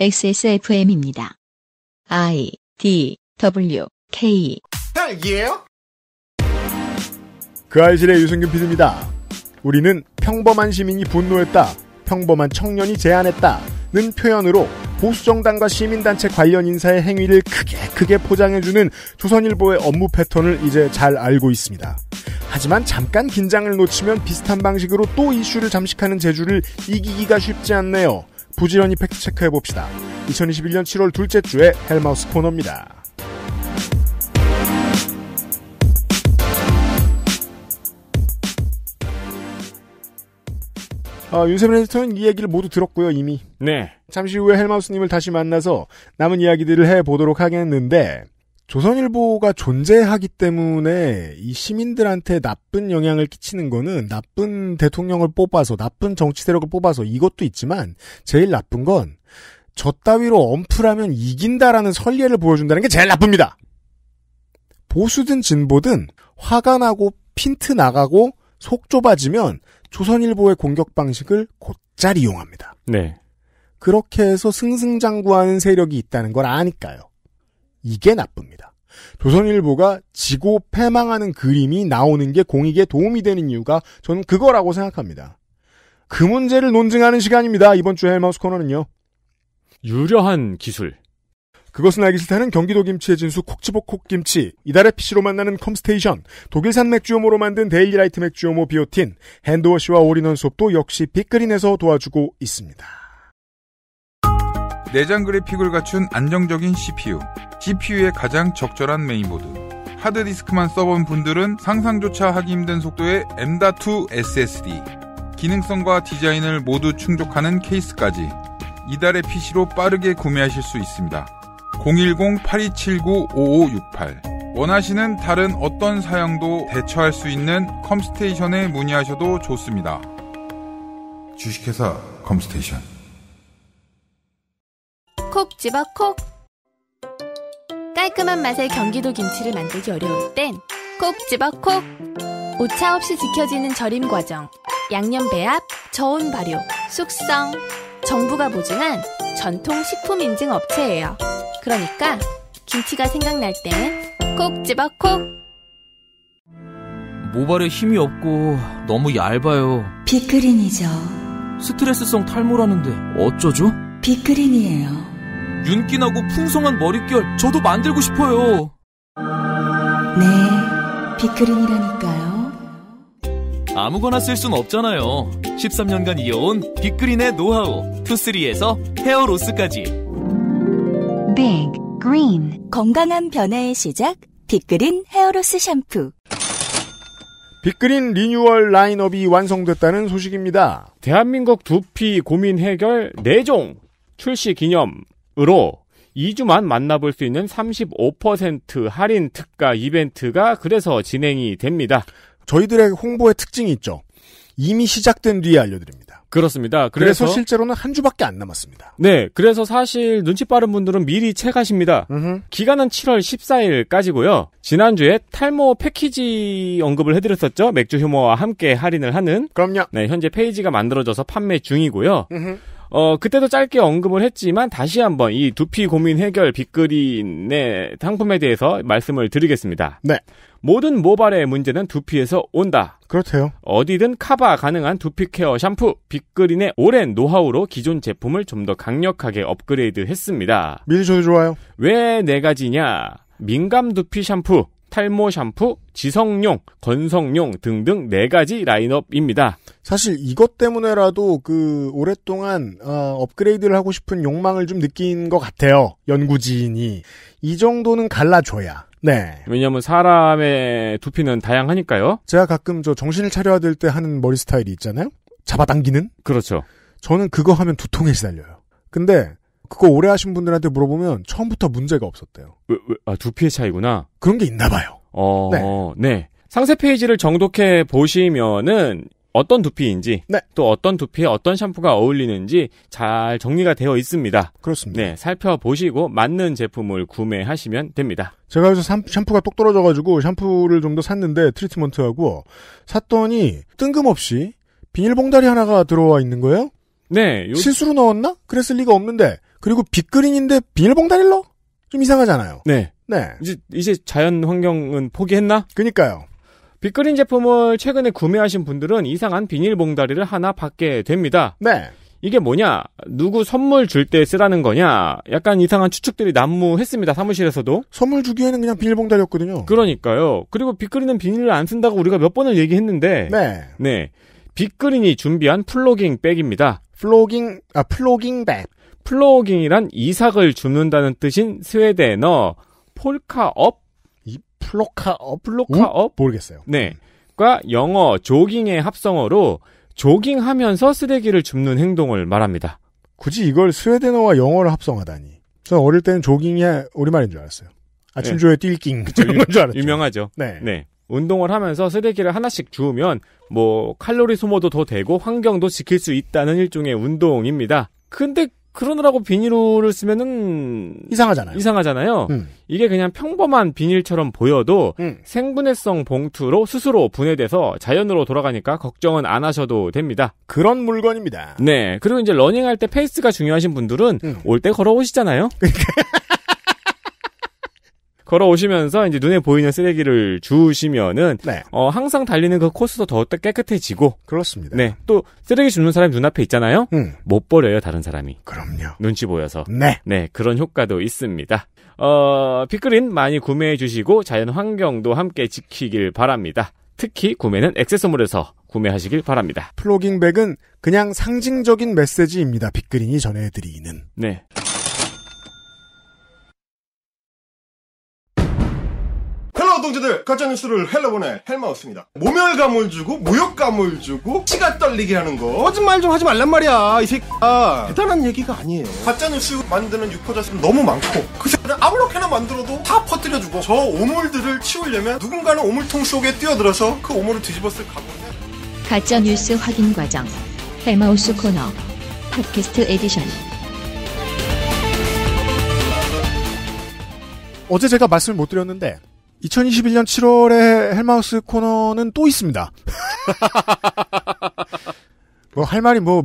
XSFM입니다. IDWK. 헬기예요? 그 아이실의 유승균 PD입니다. 우리는 평범한 시민이 분노했다, 평범한 청년이 제안했다는 표현으로 보수정당과 시민단체 관련 인사의 행위를 크게 포장해주는 조선일보의 업무 패턴을 이제 잘 알고 있습니다. 하지만 잠깐 긴장을 놓치면 비슷한 방식으로 또 이슈를 잠식하는 재주를 이기기가 쉽지 않네요. 부지런히 팩트체크해봅시다. 2021년 7월 둘째 주의 헬마우스 코너입니다. 윤세빈 에디터는 이 얘기를 모두 들었고요, 이미. 네. 잠시 후에 헬마우스님을 다시 만나서 남은 이야기들을 해보도록 하겠는데, 조선일보가 존재하기 때문에 이 시민들한테 나쁜 영향을 끼치는 거는 나쁜 대통령을 뽑아서, 나쁜 정치 세력을 뽑아서 이것도 있지만, 제일 나쁜 건 저 따위로 엄프라면 이긴다라는 선례를 보여준다는 게 제일 나쁩니다. 보수든 진보든 화가 나고 핀트 나가고 속 좁아지면 조선일보의 공격 방식을 곧잘 이용합니다. 네. 그렇게 해서 승승장구하는 세력이 있다는 걸 아니까요. 이게 나쁩니다. 조선일보가 지고 패망하는 그림이 나오는 게 공익에 도움이 되는 이유가 저는 그거라고 생각합니다. 그 문제를 논증하는 시간입니다. 이번 주 헬마우스 코너는요. 유려한 기술. 그것은 알기 싫다는 경기도 김치의 진수 콕치복 콕김치, 이달의 PC로 만나는 컴스테이션, 독일산 맥주요모로 만든 데일리라이트 맥주요모 비오틴, 핸드워시와 올인원 수업도 역시 빅그린에서 도와주고 있습니다. 내장 그래픽을 갖춘 안정적인 CPU, CPU에 가장 적절한 메인보드, 하드디스크만 써본 분들은 상상조차 하기 힘든 속도의 M.2 SSD, 기능성과 디자인을 모두 충족하는 케이스까지 이달의 PC로 빠르게 구매하실 수 있습니다. 010-8279-5568. 원하시는 다른 어떤 사양도 대처할 수 있는 컴스테이션에 문의하셔도 좋습니다. 주식회사 컴스테이션. 콕 집어 콕. 깔끔한 맛의 경기도 김치를 만들기 어려울 땐 콕 집어 콕. 오차 없이 지켜지는 절임 과정, 양념 배합, 저온 발효, 숙성. 정부가 보증한 전통 식품 인증 업체예요. 그러니까 김치가 생각날 때는 콕 집어 콕. 모발에 힘이 없고 너무 얇아요. 빅그린이죠. 스트레스성 탈모라는데 어쩌죠? 빅그린이에요. 윤기나고 풍성한 머릿결 저도 만들고 싶어요. 네, 빅그린이라니까요. 아무거나 쓸 순 없잖아요. 13년간 이어온 빅그린의 노하우, 투쓰리에서 헤어로스까지. 빅 그린. 건강한 변화의 시작, 빅그린 헤어로스 샴푸. 빅그린 리뉴얼 라인업이 완성됐다는 소식입니다. 대한민국 두피 고민 해결 4종 출시 기념으로 2주만 만나볼 수 있는 35% 할인 특가 이벤트가 그래서 진행이 됩니다. 저희들의 홍보의 특징이 있죠. 이미 시작된 뒤에 알려드립니다. 그렇습니다. 그래서 실제로는 한 주밖에 안 남았습니다. 네. 그래서 사실 눈치 빠른 분들은 미리 체크하십니다. 기간은 7월 14일까지고요. 지난주에 탈모 패키지 언급을 해드렸었죠. 맥주 효모와 함께 할인을 하는. 그럼요. 네. 현재 페이지가 만들어져서 판매 중이고요. 그때도 짧게 언급을 했지만 다시 한번 이 두피 고민 해결 빅그린의 상품에 대해서 말씀을 드리겠습니다. 네. 모든 모발의 문제는 두피에서 온다. 그렇대요. 어디든 커버 가능한 두피 케어 샴푸, 빅그린의 오랜 노하우로 기존 제품을 좀 더 강력하게 업그레이드 했습니다. 미리 줘도 좋아요. 왜 4가지냐? 민감 두피 샴푸, 탈모 샴푸, 지성용, 건성용 등등 4가지 라인업입니다. 사실 이것 때문에라도 오랫동안 업그레이드를 하고 싶은 욕망을 좀 느낀 것 같아요. 연구진이. 이 정도는 갈라줘야. 네. 왜냐면 사람의 두피는 다양하니까요. 제가 가끔 정신을 차려야 될 때 하는 머리 스타일이 있잖아요. 잡아당기는? 그렇죠. 저는 그거 하면 두통에 시달려요. 근데 그거 오래 하신 분들한테 물어보면 처음부터 문제가 없었대요. 왜? 아, 두피의 차이구나. 그런 게 있나 봐요. 네. 상세 페이지를 정독해 보시면은 어떤 두피인지, 네, 또 어떤 두피에 어떤 샴푸가 어울리는지 잘 정리가 되어 있습니다. 그렇습니다. 네, 살펴보시고 맞는 제품을 구매하시면 됩니다. 제가 요새 샴푸가 똑 떨어져가지고 샴푸를 좀 더 샀는데 트리트먼트하고 샀더니 뜬금없이 비닐봉다리 하나가 들어와 있는 거예요? 네. 실수로 넣었나? 그랬을 리가 없는데 그리고 빅그린인데 비닐봉다릴로? 좀 이상하잖아요. 네. 네. 이제 자연 환경은 포기했나? 그니까요. 빅그린 제품을 최근에 구매하신 분들은 이상한 비닐봉다리를 하나 받게 됩니다. 네. 이게 뭐냐? 누구 선물 줄 때 쓰라는 거냐? 약간 이상한 추측들이 난무했습니다. 사무실에서도. 선물 주기에는 그냥 비닐봉다리였거든요. 그러니까요. 그리고 빅그린은 비닐을 안 쓴다고 우리가 몇 번을 얘기했는데. 네. 네. 빅그린이 준비한 플로깅 백입니다. 플로깅 백. 플로깅이란 이삭을 줍는다는 뜻인 스웨덴어 플로카업? 모르겠어요. 네. 과 영어 조깅의 합성어로 조깅하면서 쓰레기를 줍는 행동을 말합니다. 굳이 이걸 스웨덴어와 영어를 합성하다니. 저는 어릴 때는 조깅이 우리말인 줄 알았어요. 아침조에 네. 뛸깅. 유명하죠. 네. 네. 운동을 하면서 쓰레기를 하나씩 주우면 뭐 칼로리 소모도 더 되고 환경도 지킬 수 있다는 일종의 운동입니다. 근데 그러느라고 비닐을 쓰면은 이상하잖아요. 이게 그냥 평범한 비닐처럼 보여도 생분해성 봉투로 스스로 분해돼서 자연으로 돌아가니까 걱정은 안 하셔도 됩니다. 그런 물건입니다. 네. 그리고 이제 러닝할 때 페이스가 중요하신 분들은 올 때 걸어오시잖아요. 걸어오시면서 이제 눈에 보이는 쓰레기를 주우시면은 네. 항상 달리는 그 코스도 더 깨끗해지고 그렇습니다. 네. 또 쓰레기 줍는 사람이 눈앞에 있잖아요. 못 버려요, 다른 사람이. 그럼요. 눈치 보여서. 네. 네, 그런 효과도 있습니다. 빅그린 많이 구매해 주시고 자연 환경도 함께 지키길 바랍니다. 특히 구매는 액세서몰에서 구매하시길 바랍니다. 플로깅백은 그냥 상징적인 메시지입니다. 빅그린이 전해 드리는. 네. 동지들 가짜뉴스를 헬러보내 헬마우스입니다. 모멸감을 주고 모욕감을 주고 치가 떨리게 하는 거 거짓말 좀 하지 말란 말이야. 이 새끼야 대단한 얘기가 아니에요. 가짜뉴스 만드는 유포자수는 너무 많고 그 새끼를 아무렇게나 만들어도 다 퍼뜨려주고 저 오물들을 치우려면 누군가는 오물통 속에 뛰어들어서 그 오물을 뒤집었을 각오는 가짜뉴스 확인 과정 헬마우스 코너 팟캐스트 에디션. 어제 제가 말씀을 못 드렸는데 2021년 7월에 헬마우스 코너는 또 있습니다. 뭐 할 말이 뭐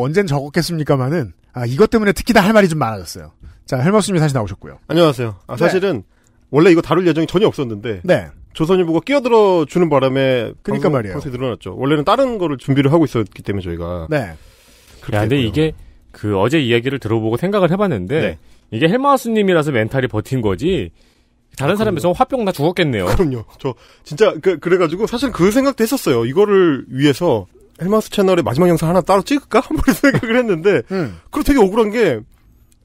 언젠 적었겠습니까만은 이것 때문에 특히나 할 말이 좀 많아졌어요. 자, 헬마우스님이 다시 나오셨고요. 안녕하세요. 사실은 네. 원래 이거 다룰 예정이 전혀 없었는데 네. 조선일보가 끼어들어 주는 바람에 그러니까 말이에요. 방송이 늘어났죠. 원래는 다른 거를 준비를 하고 있었기 때문에 저희가 네. 그런데 이게 그 어제 이야기를 들어보고 생각을 해봤는데 네. 이게 헬마우스님이라서 멘탈이 버틴 거지. 다른 사람에서 화병 나 죽었겠네요. 그럼요. 저 진짜 그래가지고 사실 그 생각도 했었어요. 이거를 위해서 헬마우스 채널의 마지막 영상 하나 따로 찍을까? 한 번 생각을 했는데 그리고 되게 억울한 게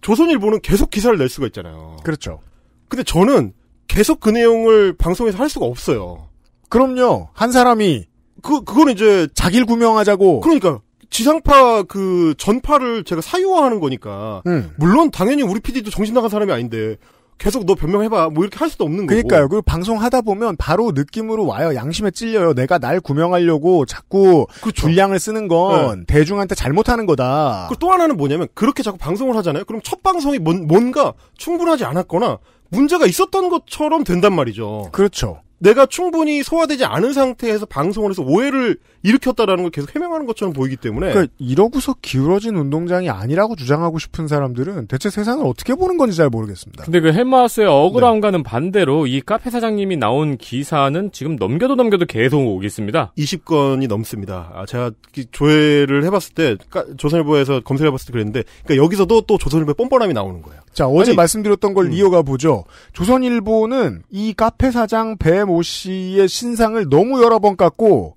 조선일보는 계속 기사를 낼 수가 있잖아요. 그렇죠. 근데 저는 계속 그 내용을 방송에서 할 수가 없어요. 그럼요. 한 사람이 그건 이제 자기를 구명하자고. 그러니까 지상파 그 전파를 제가 사유화하는 거니까 물론 당연히 우리 PD도 정신 나간 사람이 아닌데 계속 너 변명해봐 뭐 이렇게 할 수도 없는 거고. 그러니까요. 그리고 방송하다 보면 바로 느낌으로 와요. 양심에 찔려요. 내가 날 구명하려고 자꾸 분량을 쓰는 건 네. 대중한테 잘못하는 거다. 그리고 또 하나는 뭐냐면 그렇게 자꾸 방송을 하잖아요. 그럼 첫 방송이 뭔가 충분하지 않았거나 문제가 있었던 것처럼 된단 말이죠. 그렇죠. 내가 충분히 소화되지 않은 상태에서 방송을 해서 오해를 일으켰다라는 걸 계속 해명하는 것처럼 보이기 때문에. 그러니까 이러고서 기울어진 운동장이 아니라고 주장하고 싶은 사람들은 대체 세상을 어떻게 보는 건지 잘 모르겠습니다. 근데 그 헬마우스의 억울함과는 네. 반대로 이 카페 사장님이 나온 기사는 지금 넘겨도 계속 오고 있습니다. 20건이 넘습니다. 제가 조회를 해봤을 때 조선일보에서 검색해봤을 때 그랬는데 그러니까 여기서도 또 조선일보의 뻔뻔함이 나오는 거예요. 자, 어제 말씀드렸던 걸 리어가 보죠. 조선일보는 이 카페 사장 모 씨의 신상을 너무 여러 번 깠고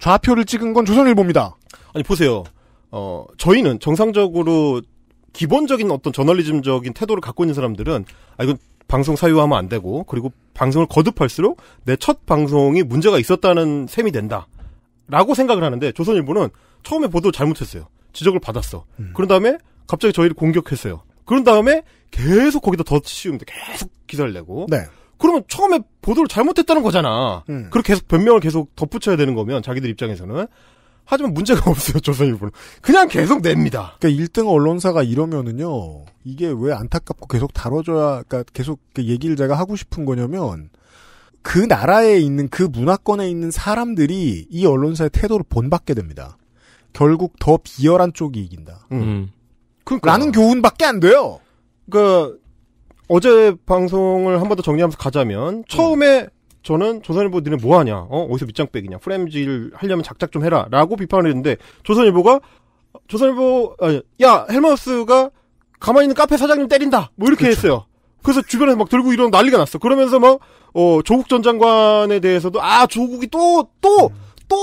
좌표를 찍은 건 조선일보입니다. 아니 보세요. 저희는 정상적으로 기본적인 어떤 저널리즘적인 태도를 갖고 있는 사람들은 이건 방송 사유화하면 안 되고 그리고 방송을 거듭할수록 내 첫 방송이 문제가 있었다는 셈이 된다라고 생각을 하는데 조선일보는 처음에 보도를 잘못했어요. 지적을 받았어. 그런 다음에 갑자기 저희를 공격했어요. 그런 다음에 계속 거기다 덧씌웁니다. 계속 기사를 내고. 네. 그러면 처음에 보도를 잘못했다는 거잖아. 그렇게 계속 변명을 계속 덧붙여야 되는 거면 자기들 입장에서는. 하지만 문제가 없어요. 조선일보는. 그냥 계속 냅니다. 그러니까 1등 언론사가 이러면은요. 이게 왜 안타깝고 계속 다뤄줘야 그러니까 계속 얘기를 제가 하고 싶은 거냐면 그 나라에 있는 그 문화권에 있는 사람들이 이 언론사의 태도를 본받게 됩니다. 결국 더 비열한 쪽이 이긴다. 그러니까. 라는 교훈밖에 안 돼요. 그러니까 어제 방송을 한 번 더 정리하면서 가자면 처음에 저는 조선일보 니네 뭐하냐, 어디서 밑장 빼기냐, 프레임질 하려면 작작 좀 해라 라고 비판을 했는데, 조선일보 야 헬마우스가 가만히 있는 카페 사장님 때린다 뭐 이렇게 그쵸. 했어요. 그래서 주변에서 막 들고 이런 난리가 났어. 그러면서 막 조국 전 장관에 대해서도 아 조국이 또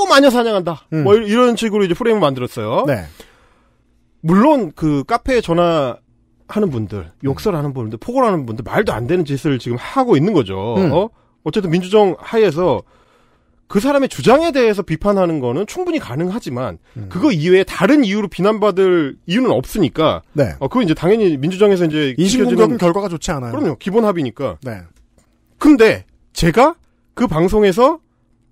마녀 사냥한다 뭐 이런 식으로 이제 프레임을 만들었어요. 네. 물론 그 카페에 전화하는 분들, 욕설하는 분들, 폭언하는 분들 말도 안 되는 짓을 지금 하고 있는 거죠. 어쨌든 민주정 하에서 그 사람의 주장에 대해서 비판하는 거는 충분히 가능하지만 그거 이외에 다른 이유로 비난받을 이유는 없으니까. 네. 그건 이제 당연히 민주정에서 이제 인신공격은 결과가 좋지 않아요. 그럼요. 기본 합의니까. 네. 근데 제가 그 방송에서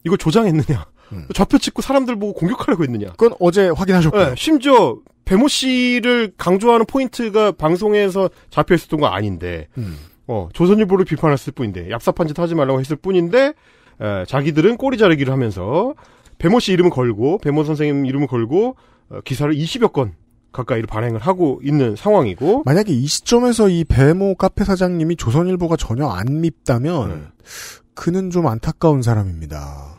이걸 조장했느냐, 좌표 찍고 사람들 보고 공격하려고 했느냐. 그건 어제 확인하셨고요. 네. 심지어 배모 씨를 강조하는 포인트가 방송에서 잡혀있었던 거 아닌데 조선일보를 비판했을 뿐인데, 얍삽한 짓 하지 말라고 했을 뿐인데 자기들은 꼬리 자르기를 하면서 배모 씨 이름을 걸고 배모 선생님 이름을 걸고 기사를 20여 건 가까이로 발행을 하고 있는 상황이고, 만약에 이 시점에서 이 배모 카페 사장님이 조선일보가 전혀 안 밉다면 그는 좀 안타까운 사람입니다.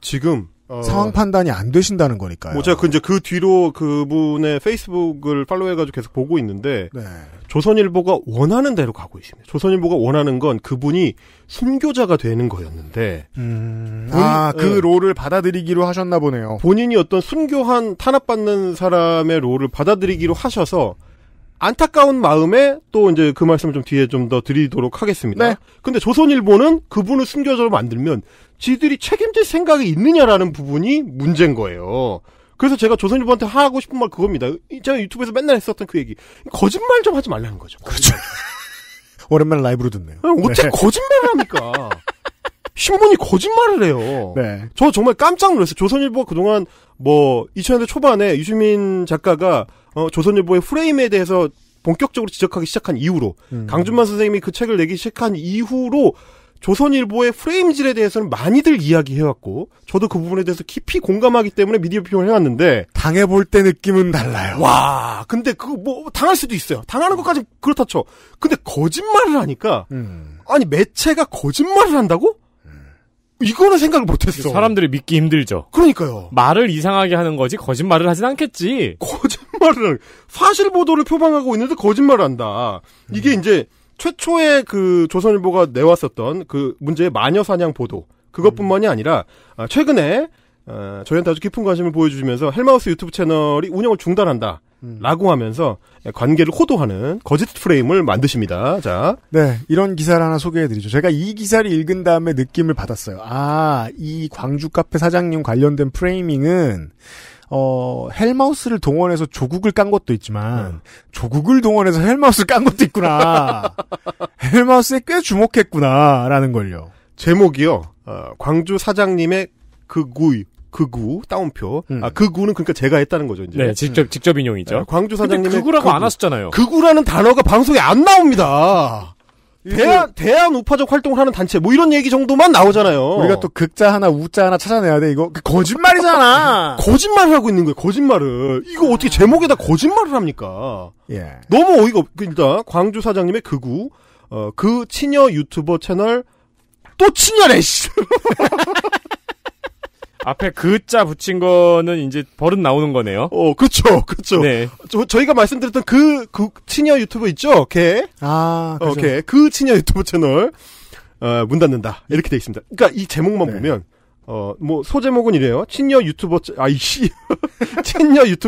지금 상황 판단이 안 되신다는 거니까요. 뭐 제가 이제 그 뒤로 그분의 페이스북을 팔로우해가지고 계속 보고 있는데 네. 조선일보가 원하는 대로 가고 있습니다. 조선일보가 원하는 건 그분이 순교자가 되는 거였는데 그 롤을 받아들이기로 하셨나 보네요. 본인이 어떤 순교한 탄압받는 사람의 롤을 받아들이기로 하셔서 안타까운 마음에 또 이제 그 말씀을 좀 뒤에 좀 더 드리도록 하겠습니다. 네. 근데 조선일보는 그분을 순교자로 만들면 지들이 책임질 생각이 있느냐라는 부분이 문제인 거예요. 그래서 제가 조선일보한테 하고 싶은 말 그겁니다. 제가 유튜브에서 맨날 했었던 그 얘기. 거짓말 좀 하지 말라는 거죠. 그렇죠. 오랜만에 라이브로 듣네요. 어떻게 네. 거짓말을 합니까? 신문이 거짓말을 해요. 네. 저 정말 깜짝 놀랐어요. 조선일보가 그동안 뭐 2000년대 초반에 유시민 작가가 조선일보의 프레임에 대해서 본격적으로 지적하기 시작한 이후로 강준만 선생님이 그 책을 내기 시작한 이후로 조선일보의 프레임질에 대해서는 많이들 이야기해왔고 저도 그 부분에 대해서 깊이 공감하기 때문에 미디어 비평을 해왔는데 당해볼 때 느낌은 달라요. 와, 근데 그거 뭐 당할 수도 있어요. 당하는 것까지 그렇다 쳐. 근데 거짓말을 하니까 아니 매체가 거짓말을 한다고? 이거는 생각을 못했어. 사람들이 믿기 힘들죠. 그러니까요. 말을 이상하게 하는 거지 거짓말을 하진 않겠지. 거짓말을, 사실 보도를 표방하고 있는데 거짓말을 한다. 이게 이제 최초에 그 조선일보가 내왔었던 그 문제의 마녀사냥 보도, 그것뿐만이 아니라 최근에 저희한테 아주 깊은 관심을 보여주시면서 헬마우스 유튜브 채널이 운영을 중단한다 라고 하면서 관계를 호도하는 거짓 프레임을 만드십니다. 자, 네, 이런 기사를 하나 소개해드리죠. 제가 이 기사를 읽은 다음에 느낌을 받았어요. 아, 이 광주 카페 사장님 관련된 프레이밍은 헬마우스를 동원해서 조국을 깐 것도 있지만 조국을 동원해서 헬마우스를 깐 것도 있구나. 헬마우스에 꽤 주목했구나라는 걸요. 제목이요. 광주 사장님의 그 구 따옴표. 그 구는 그러니까 제가 했다는 거죠, 이제. 네, 직접 인용이죠. 네, 광주 사장님의 그 구라고 안 하셨잖아요. 그 구라는 단어가 방송에 안 나옵니다. 대한 우파적 활동을 하는 단체 뭐 이런 얘기 정도만 나오잖아요. 우리가 또 극자 하나 우자 하나 찾아내야 돼. 이거 거짓말이잖아. 거짓말을 하고 있는 거예요. 거짓말을. 이거 어떻게 제목에다 거짓말을 합니까? 예. 너무 어이가 없. 일단 광주 사장님의 그 구, 그 친여 유튜버 채널 또 친여래. 앞에 그자 붙인 거는 이제 버릇 나오는 거네요. 그쵸. 네. 저희가 말씀드렸던 그 친여 유튜브 있죠? 걔. 아, 그죠. 걔. 그 친여 유튜브 채널, 문 닫는다. 이렇게 돼 있습니다. 그러니까 이 제목만 네. 보면, 뭐, 소제목은 이래요. 친여 유튜브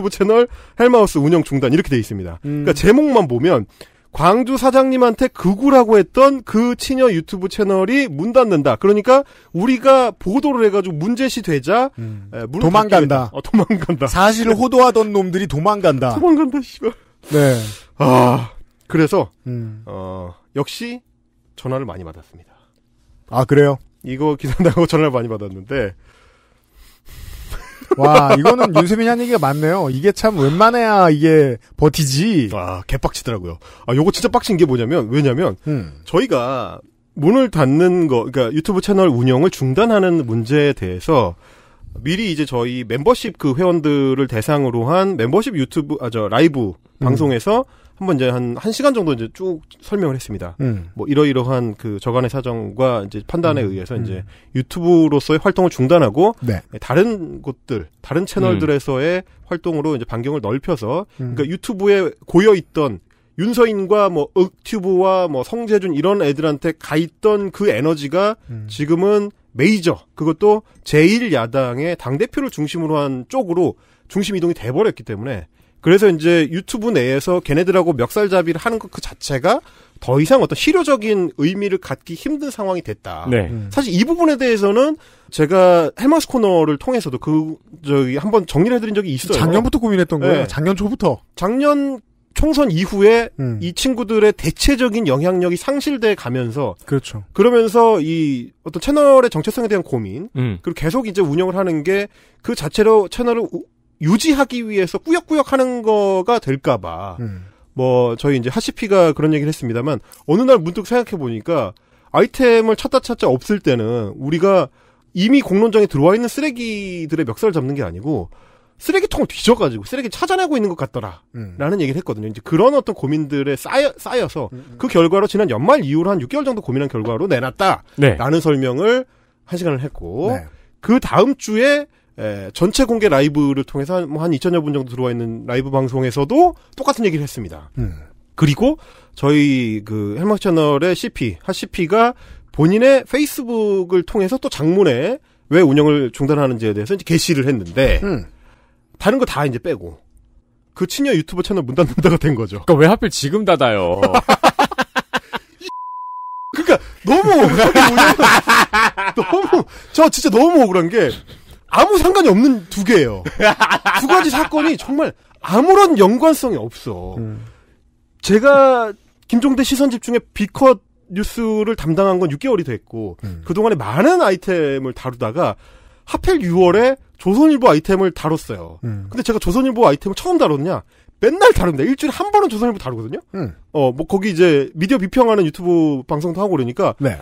채널 헬마우스 운영 중단. 이렇게 돼 있습니다. 그러니까 제목만 보면, 광주 사장님한테 극우라고 했던 그 친여 유튜브 채널이 문 닫는다. 그러니까 우리가 보도를 해가지고 문제시 되자 도망간다. 도망간다. 사실을 호도하던 놈들이 도망간다. 도망간다, 씨발. 네. 아, 그래서 역시 전화를 많이 받았습니다. 아, 그래요? 이거 기사 나고 전화를 많이 받았는데. 와, 이거는 윤세빈이 한 얘기가 맞네요. 이게 참 웬만해야 이게 버티지. 와, 개빡치더라고요. 아, 요거 진짜 빡친 게 뭐냐면, 왜냐면, 저희가 문을 닫는 거, 그러니까 유튜브 채널 운영을 중단하는 문제에 대해서, 미리 이제 저희 멤버십 그 회원들을 대상으로 한 멤버십 유튜브 라이브 방송에서 한번 이제 한 시간 정도 이제 쭉 설명을 했습니다. 뭐 이러이러한 그 저간의 사정과 이제 판단에 의해서 이제 유튜브로서의 활동을 중단하고 네. 다른 곳들, 다른 채널들에서의 활동으로 이제 반경을 넓혀서 그러니까 유튜브에 고여 있던 윤서인과 뭐 억튜브와 뭐 성재준 이런 애들한테 가 있던 그 에너지가 지금은 메이저 그것도 제1야당의 당대표를 중심으로 한 쪽으로 중심 이동이 돼버렸기 때문에 그래서 이제 유튜브 내에서 걔네들하고 멱살잡이를 하는 것 그 자체가 더 이상 어떤 실효적인 의미를 갖기 힘든 상황이 됐다. 네. 사실 이 부분에 대해서는 제가 헬마우스 코너를 통해서도 한번 정리를 해드린 적이 있어요. 작년부터 고민했던 거예요. 네. 작년 초부터. 작년 총선 이후에 이 친구들의 대체적인 영향력이 상실돼 가면서 그렇죠. 그러면서 이 어떤 채널의 정체성에 대한 고민 그리고 계속 이제 운영을 하는 게 그 자체로 채널을 유지하기 위해서 꾸역꾸역 하는 거가 될까 봐 뭐 저희 이제 하시피가 그런 얘기를 했습니다만 어느 날 문득 생각해 보니까 아이템을 찾다 없을 때는 우리가 이미 공론장에 들어와 있는 쓰레기들의 멱살을 잡는 게 아니고 쓰레기통을 뒤져가지고 쓰레기 찾아내고 있는 것 같더라 라는 얘기를 했거든요. 이제 그런 어떤 고민들에 쌓여서 그 결과로 지난 연말 이후로 한 6개월 정도 고민한 결과로 내놨다 네. 라는 설명을 1시간을 했고 네. 그 다음 주에 전체 공개 라이브를 통해서 한 2,000여 분 정도 들어와 있는 라이브 방송에서도 똑같은 얘기를 했습니다. 그리고 저희 그 헬마우스 채널의 핫CP가 본인의 페이스북을 통해서 또 장문에 왜 운영을 중단하는지에 대해서 이제 게시를 했는데 다른 거 다 이제 빼고 그 친여 유튜버 채널 문 닫는다가 된 거죠. 그러니까 왜 하필 지금 닫아요? 그러니까 너무 저 진짜 너무 억울한 게 아무 상관이 없는 두 개예요. 두 가지 사건이 정말 아무런 연관성이 없어. 제가 김종대 시선집중의 B컷 뉴스를 담당한 건 6개월이 됐고 그동안에 많은 아이템을 다루다가 하필 6월에 조선일보 아이템을 다뤘어요. 근데 제가 조선일보 아이템을 처음 다뤘냐? 맨날 다룹니다. 일주일에 한 번은 조선일보 다루거든요. 뭐 거기 이제 미디어 비평하는 유튜브 방송도 하고 그러니까 네.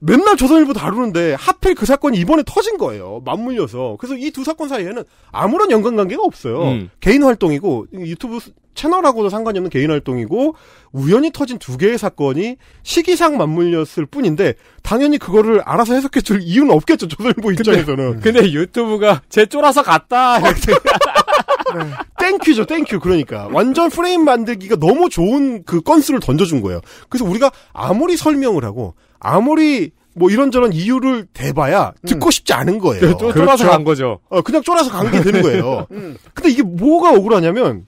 맨날 조선일보 다루는데 하필 그 사건이 이번에 터진 거예요. 맞물려서. 그래서 이 두 사건 사이에는 아무런 연관관계가 없어요. 개인 활동이고 유튜브 채널하고도 상관이 없는 개인 활동이고 우연히 터진 두 개의 사건이 시기상 맞물렸을 뿐인데 당연히 그거를 알아서 해석해 줄 이유는 없겠죠. 조선일보 입장에서는. 근데 유튜브가 쟤 쫄아서 갔다. 네. 땡큐죠. 땡큐. 그러니까 완전 프레임 만들기가 너무 좋은 그 건수를 던져준 거예요. 그래서 우리가 아무리 설명을 하고 아무리 뭐 이런저런 이유를 대봐야 듣고 싶지 않은 거예요. 네, 쫄아서 그렇죠. 간 거죠. 그냥 쫄아서 간 게 되는 거예요. 근데 이게 뭐가 억울하냐면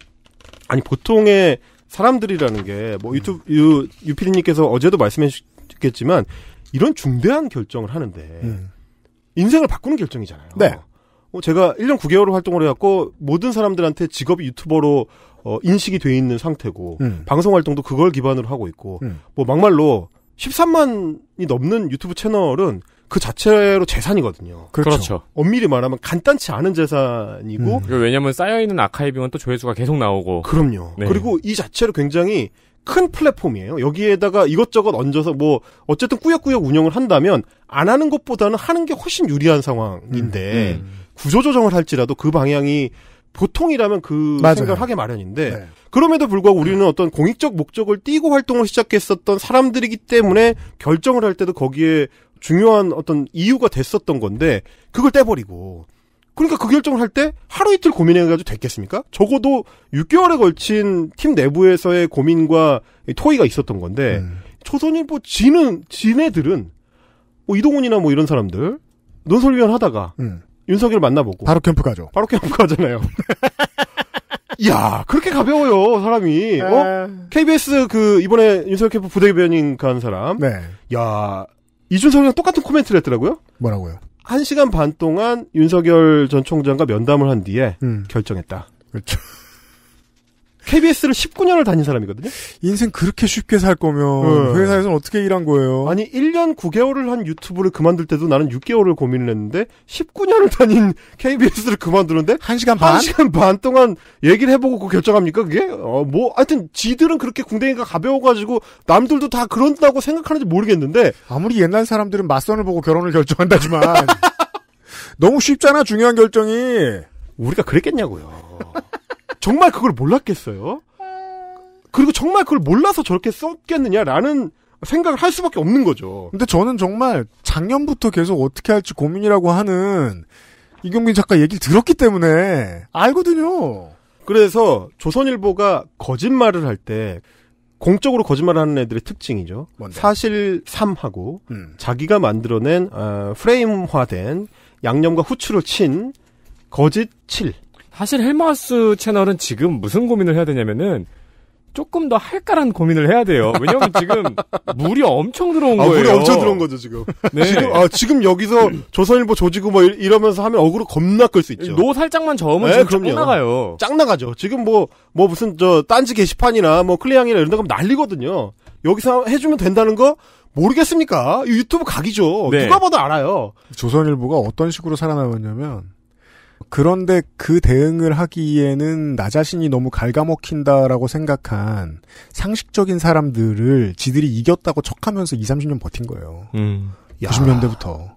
아니 보통의 사람들이라는 게 뭐 유튜브 유피디님께서 어제도 말씀해 주셨겠지만 이런 중대한 결정을 하는데 인생을 바꾸는 결정이잖아요. 네. 제가 1년 9개월을 활동을 해갖고 모든 사람들한테 직업이 유튜버로 인식이 돼 있는 상태고 방송 활동도 그걸 기반으로 하고 있고 뭐 막말로 13만이 넘는 유튜브 채널은 그 자체로 재산이거든요. 그렇죠. 엄밀히 말하면 간단치 않은 재산이고 왜냐하면 쌓여있는 아카이빙은 또 조회수가 계속 나오고 그럼요. 네. 그리고 이 자체로 굉장히 큰 플랫폼이에요. 여기에다가 이것저것 얹어서 뭐 어쨌든 꾸역꾸역 운영을 한다면 안 하는 것보다는 하는 게 훨씬 유리한 상황인데 구조조정을 할지라도 그 방향이 보통이라면 그 맞아요. 생각을 하게 마련인데 네. 그럼에도 불구하고 우리는 어떤 공익적 목적을 띄고 활동을 시작했었던 사람들이기 때문에 결정을 할 때도 거기에 중요한 어떤 이유가 됐었던 건데 그걸 떼버리고 그러니까 그 결정을 할 때 하루 이틀 고민해가지고 됐겠습니까? 적어도 6개월에 걸친 팀 내부에서의 고민과 토의가 있었던 건데 조선일보 지네들은 뭐 이동훈이나 뭐 이런 사람들 논설위원 하다가 윤석열 만나보고 바로 캠프 가죠. 바로 캠프 가잖아요. 이야 그렇게 가벼워요 사람이. KBS 그 이번에 윤석열 캠프 부대변인 간 사람. 네. 야 이준석이랑 똑같은 코멘트를 했더라고요. 뭐라고요? 1시간 반 동안 윤석열 전 총장과 면담을 한 뒤에 결정했다. 그렇죠. KBS를 19년을 다닌 사람이거든요. 인생 그렇게 쉽게 살 거면 회사에서는 어떻게 일한 거예요? 아니 1년 9개월을 한 유튜브를 그만둘 때도 나는 6개월을 고민을 했는데 19년을 다닌 KBS를 그만두는데 1시간 반? 1시간 반 동안 얘기를 해보고 결정합니까 그게? 뭐 하여튼 지들은 그렇게 궁뎅이가 가벼워가지고 남들도 다 그런다고 생각하는지 모르겠는데 아무리 옛날 사람들은 맞선을 보고 결혼을 결정한다지만 너무 쉽잖아, 중요한 결정이. 우리가 그랬겠냐고요. 정말 그걸 몰랐겠어요? 그리고 정말 그걸 몰라서 저렇게 썼겠느냐라는 생각을 할 수밖에 없는 거죠. 근데 저는 정말 작년부터 계속 어떻게 할지 고민이라고 하는 이경민 작가 얘기를 들었기 때문에 알거든요. 그래서 조선일보가 거짓말을 할 때 공적으로 거짓말을 하는 애들의 특징이죠. 뭔데? 사실 삼하고 자기가 만들어낸 프레임화된 양념과 후추로 친 거짓 7. 사실 헬마우스 채널은 지금 무슨 고민을 해야 되냐면은 조금 더 할까란 고민을 해야 돼요. 왜냐면 지금 물이 엄청 들어온 거예요. 물이 엄청 들어온 거죠, 지금. 네. 지금 여기서 조선일보 조지고 뭐 이러면서 하면 어그로 겁나 끌 수 있죠. 노 살짝만 저으면 네, 지금 쫙 나가요. 쫙 나가죠. 지금 뭐 무슨 딴지 게시판이나 뭐 클리앙이나 이런 데 가면 난리거든요. 여기서 해주면 된다는 거 모르겠습니까? 유튜브 각이죠. 네. 누가 봐도 알아요. 조선일보가 어떤 식으로 살아남았냐면 그런데 그 대응을 하기에는 나 자신이 너무 갉아먹힌다라고 생각한 상식적인 사람들을 지들이 이겼다고 척하면서 20, 30년 버틴 거예요. 90년대부터.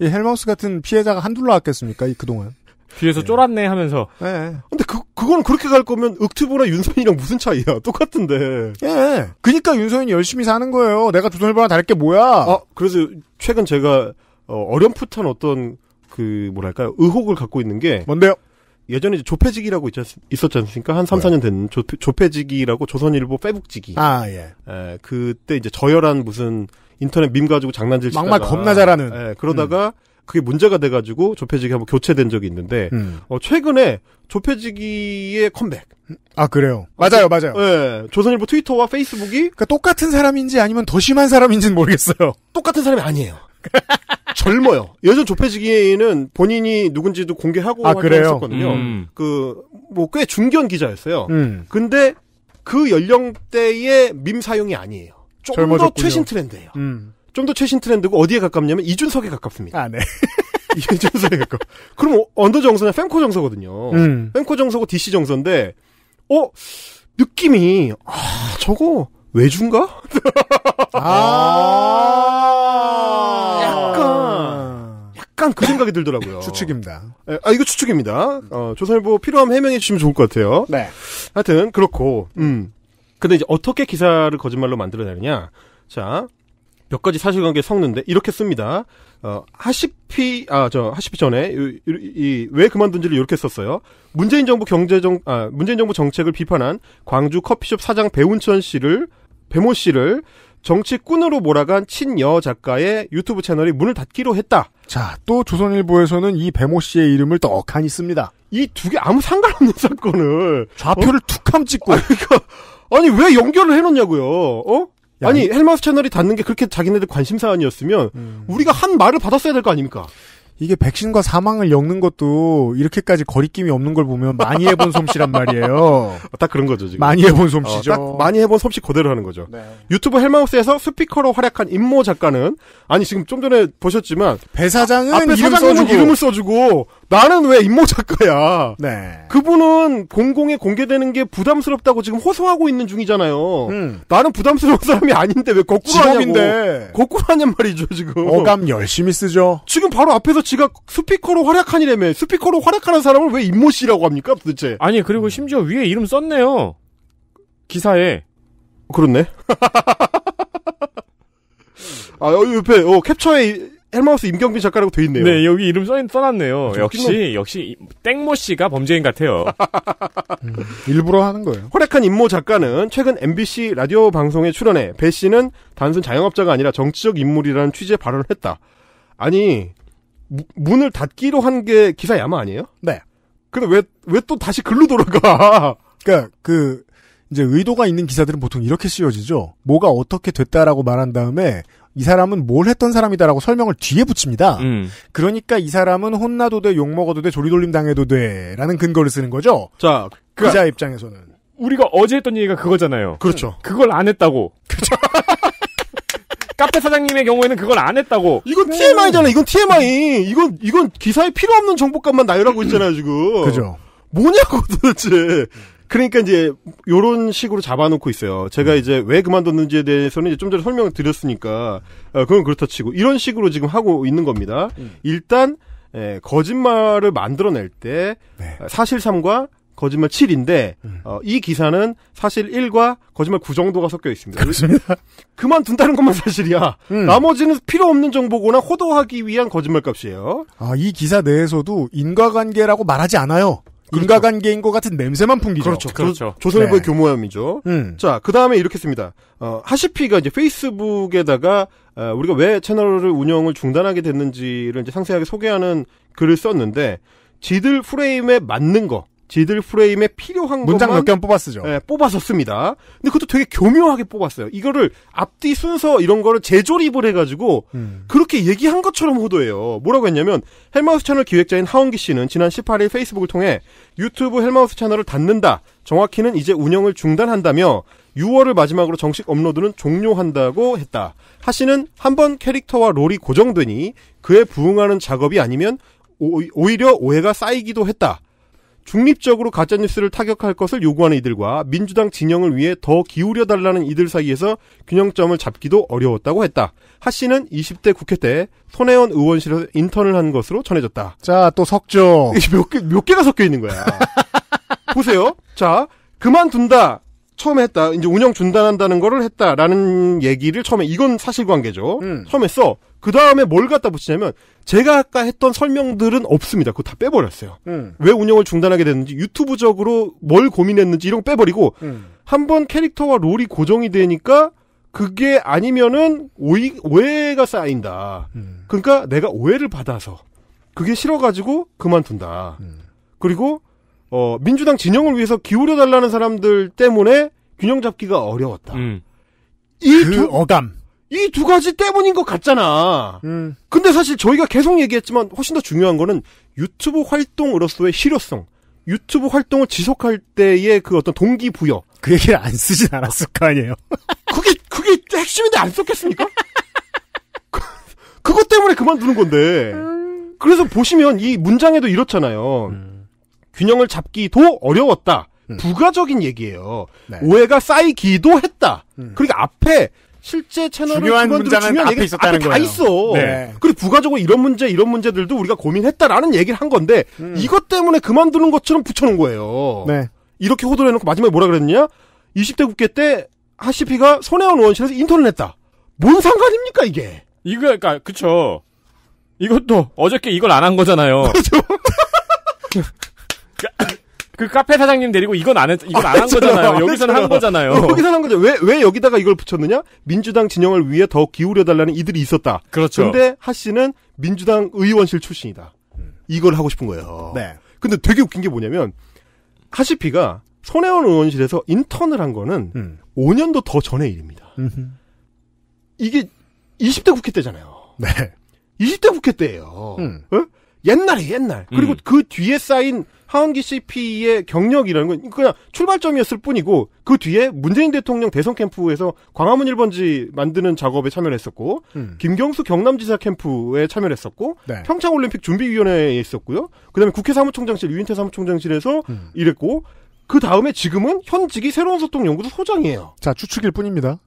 이 헬마우스 같은 피해자가 한둘 나왔겠습니까? 그동안. 뒤에서 네. 쫄았네 하면서. 네. 근데 그건 그렇게 갈 거면 윽튜브나 윤서인이랑 무슨 차이야? 똑같은데. 예. 그니까 윤서인이 열심히 사는 거예요. 내가 조선일보랑 다를 게 뭐야? 그래서 최근 제가 어렴풋한 어떤 뭐랄까요, 의혹을 갖고 있는 게. 뭔데요? 예전에 이제 조폐지기라고 있었지 않습니까? 한 3, 4년 된 조폐지기라고 조선일보 빼북지기. 예. 예, 그때 이제 저열한 무슨 인터넷 밈 가지고 장난질 치다가 막말 겁나 잘하는. 예, 그러다가 그게 문제가 돼가지고 조폐지기 한번 교체된 적이 있는데, 최근에 조폐지기의 컴백. 그래요? 맞아요. 예, 조선일보 트위터와 페이스북이. 그러니까 똑같은 사람인지 아니면 더 심한 사람인지는 모르겠어요. 똑같은 사람이 아니에요. 젊어요. 예전 조폐지기에는 본인이 누군지도 공개하고 활동했었거든요. 꽤 중견 기자였어요. 근데 그 연령대의 밈 사용이 아니에요. 좀 더 최신 트렌드예요. 좀 더 최신 트렌드고 어디에 가깝냐면 이준석에 가깝습니다. 네. 이준석에 가깝. 그럼 언더 정서냐 팬코 정서거든요. 팬코 정서고 DC 정서인데, 느낌이 저거 외주인가? 약간 그 생각이 들더라고요. 추측입니다. 이거 추측입니다. 조선일보 필요하면 해명해 주시면 좋을 것 같아요. 네. 하여튼 그렇고, 근데 이제 어떻게 기사를 거짓말로 만들어내느냐? 자, 몇 가지 사실관계 섞는데 이렇게 씁니다. 하시피 전에 왜 그만둔지를 이렇게 썼어요. 문재인 정부 정책을 비판한 광주 커피숍 사장 배모 씨를 정치꾼으로 몰아간 친여 작가의 유튜브 채널이 문을 닫기로 했다. 자, 또 조선일보에서는 이 배모 씨의 이름을 떡하니 씁니다. 이 두 개 아무 상관없는 사건을 좌표를 툭함 찍고. 아니 왜 연결을 해놓냐고요. 아니 헬마우스 채널이 닫는 게 그렇게 자기네들 관심 사안이었으면 우리가 한 말을 받았어야 될 거 아닙니까? 이게 백신과 사망을 엮는 것도 이렇게까지 거리낌이 없는 걸 보면 많이 해본 솜씨란 말이에요. 딱 그런 거죠, 지금. 많이 해본 솜씨죠. 딱 많이 해본 솜씨 그대로 하는 거죠. 네. 유튜브 헬마우스에서 스피커로 활약한 임모 작가는, 아니, 지금 좀 전에 보셨지만. 배 사장은 앞에 사장님은 이름을 써주고, 나는 왜 임모 작가야. 네. 그분은 공공에 공개되는 게 부담스럽다고 지금 호소하고 있는 중이잖아요. 나는 부담스러운 사람이 아닌데 왜 거꾸로 하냐고. 거꾸로 하냔 말이죠, 지금. 어감 열심히 쓰죠. 지금 바로 앞에서 지가 스피커로 활약하니라며. 스피커로 활약하는 사람을 왜 임모 씨라고 합니까 도대체? 아니 그리고 심지어 위에 이름 썼네요, 기사에. 그렇네. 옆에 캡처에 헬마우스 임경빈 작가라고 돼 있네요. 네, 여기 이름 써놨네요. 역시 땡모 씨가 범죄인 같아요. 일부러 하는 거예요. 활약한 임모 작가는 최근 MBC 라디오 방송에 출연해 배 씨는 단순 자영업자가 아니라 정치적 인물이라는 취지의 발언을 했다. 아니, 문을 닫기로 한 게 기사 야마 아니에요? 네. 근데 왜 또 다시 글로 돌아가? 그러니까 이제 의도가 있는 기사들은 보통 이렇게 쓰여지죠. 뭐가 어떻게 됐다라고 말한 다음에 이 사람은 뭘 했던 사람이다라고 설명을 뒤에 붙입니다. 그러니까 이 사람은 혼나도 돼, 욕먹어도 돼, 조리돌림 당해도 돼라는 근거를 쓰는 거죠. 자, 기자 입장에서는 우리가 어제 했던 얘기가 그거잖아요. 그렇죠. 그걸 안 했다고. 그렇죠. 카페 사장님의 경우에는 그걸 안 했다고. 이건 TMI잖아. 이건 TMI. 이건 기사에 필요 없는 정보값만 나열하고 있잖아요, 지금. 그죠. 뭐냐고, 도대체. 그러니까 이제, 요런 식으로 잡아놓고 있어요. 제가 이제 왜 그만뒀는지에 대해서는 이제 좀 전에 설명을 드렸으니까, 그건 그렇다 치고. 이런 식으로 지금 하고 있는 겁니다. 일단, 예, 거짓말을 만들어낼 때 네. 사실 3과 거짓말 7인데 이 기사는 사실 1과 거짓말 9 정도가 섞여 있습니다. 그렇습니다. 그만둔다는 것만 사실이야. 나머지는 필요 없는 정보거나 호도하기 위한 거짓말 값이에요. 아, 이 기사 내에서도 인과관계라고 말하지 않아요. 그렇죠. 인과관계인 것 같은 냄새만 풍기죠. 그렇죠. 그렇죠. 조선일보의 네. 교모함이죠. 자, 그 다음에 이렇게 씁니다. 하시피가 이제 페이스북에다가 우리가 왜 채널을 운영을 중단하게 됐는지를 이제 상세하게 소개하는 글을 썼는데 지들 프레임에 맞는 거. 지들 프레임에 필요한 문장 몇 개만 뽑아 쓰죠. 네, 뽑아서 씁니다. 근데 그것도 되게 교묘하게 뽑았어요. 이거를 앞뒤 순서 이런 거를 재조립을 해가지고 그렇게 얘기한 것처럼 호도해요. 뭐라고 했냐면 헬마우스 채널 기획자인 하원기 씨는 지난 18일 페이스북을 통해 유튜브 헬마우스 채널을 닫는다. 정확히는 이제 운영을 중단한다며 6월을 마지막으로 정식 업로드는 종료한다고 했다. 하 씨는 한번 캐릭터와 롤이 고정되니 그에 부응하는 작업이 아니면 오히려 오해가 쌓이기도 했다. 중립적으로 가짜뉴스를 타격할 것을 요구하는 이들과 민주당 진영을 위해 더 기울여달라는 이들 사이에서 균형점을 잡기도 어려웠다고 했다. 하 씨는 20대 국회 때 손혜원 의원실에서 인턴을 한 것으로 전해졌다. 자, 또 섞죠. 몇 개가 섞여 있는 거야. 보세요. 자, 그만둔다. 처음에 했다. 이제 운영 중단한다는 거를 했다라는 얘기를 처음에 이건 사실관계죠. 처음에 써. 그 다음에 뭘 갖다 붙이냐면 제가 아까 했던 설명들은 없습니다. 그거 다 빼버렸어요. 왜 운영을 중단하게 됐는지 유튜브적으로 뭘 고민했는지 이런 거 빼버리고 한번 캐릭터와 롤이 고정이 되니까 그게 아니면은 오해가 쌓인다. 그러니까 내가 오해를 받아서 그게 싫어가지고 그만둔다. 그리고 민주당 진영을 위해서 기울여달라는 사람들 때문에 균형 잡기가 어려웠다. 이 두 가지 때문인 것 같잖아. 근데 사실 저희가 계속 얘기했지만 훨씬 더 중요한 거는 유튜브 활동으로서의 실효성. 유튜브 활동을 지속할 때의 그 어떤 동기부여. 그 얘기를 안 쓰진 않았을 거 아니에요. 그게 핵심인데 안 썼겠습니까? 그것 때문에 그만두는 건데. 그래서 보시면 이 문장에도 이렇잖아요. 균형을 잡기도 어려웠다. 부가적인 얘기예요. 네. 오해가 쌓이기도 했다. 그러니까 앞에 실제 채널을 중요한 문장은 앞에 있었다는 거예요. 다 있어. 네. 그리고 부가적으로 이런 문제들도 우리가 고민했다라는 얘기를 한 건데 이것 때문에 그만두는 것처럼 붙여놓은 거예요. 네. 이렇게 호도를 해놓고 마지막에 뭐라 그랬냐? 20대 국회 때 하시피가 손혜원 의원실에서 인턴을 했다. 뭔 상관입니까 이게? 이거 그러니까 그쵸. 이것도 어저께 이걸 안 한 거잖아요. 그렇죠. 그 카페 사장님 데리고 이건 안 한 거잖아요. 여기서는 한 거잖아요. 여기서는 한 거죠. 왜 여기다가 이걸 붙였느냐? 민주당 진영을 위해 더 기울여달라는 이들이 있었다. 그렇죠. 근데 하 씨는 민주당 의원실 출신이다. 이걸 하고 싶은 거예요. 네. 근데 되게 웃긴 게 뭐냐면 하시피가 손혜원 의원실에서 인턴을 한 거는 5년도 더 전의 일입니다. 이게 20대 국회 때잖아요. 네. 20대 국회 때예요. 어? 옛날. 그리고 그 뒤에 쌓인 하은기 CP의 경력이라는 건 그냥 출발점이었을 뿐이고 그 뒤에 문재인 대통령 대선 캠프에서 광화문 1번지 만드는 작업에 참여를 했었고 김경수 경남지사 캠프에 참여를 했었고 네. 평창올림픽 준비위원회에 있었고요. 그다음에 국회 사무총장실 유인태 사무총장실에서 일했고 그다음에 지금은 현직이 새로운 소통연구소 소장이에요. 자, 추측일 뿐입니다.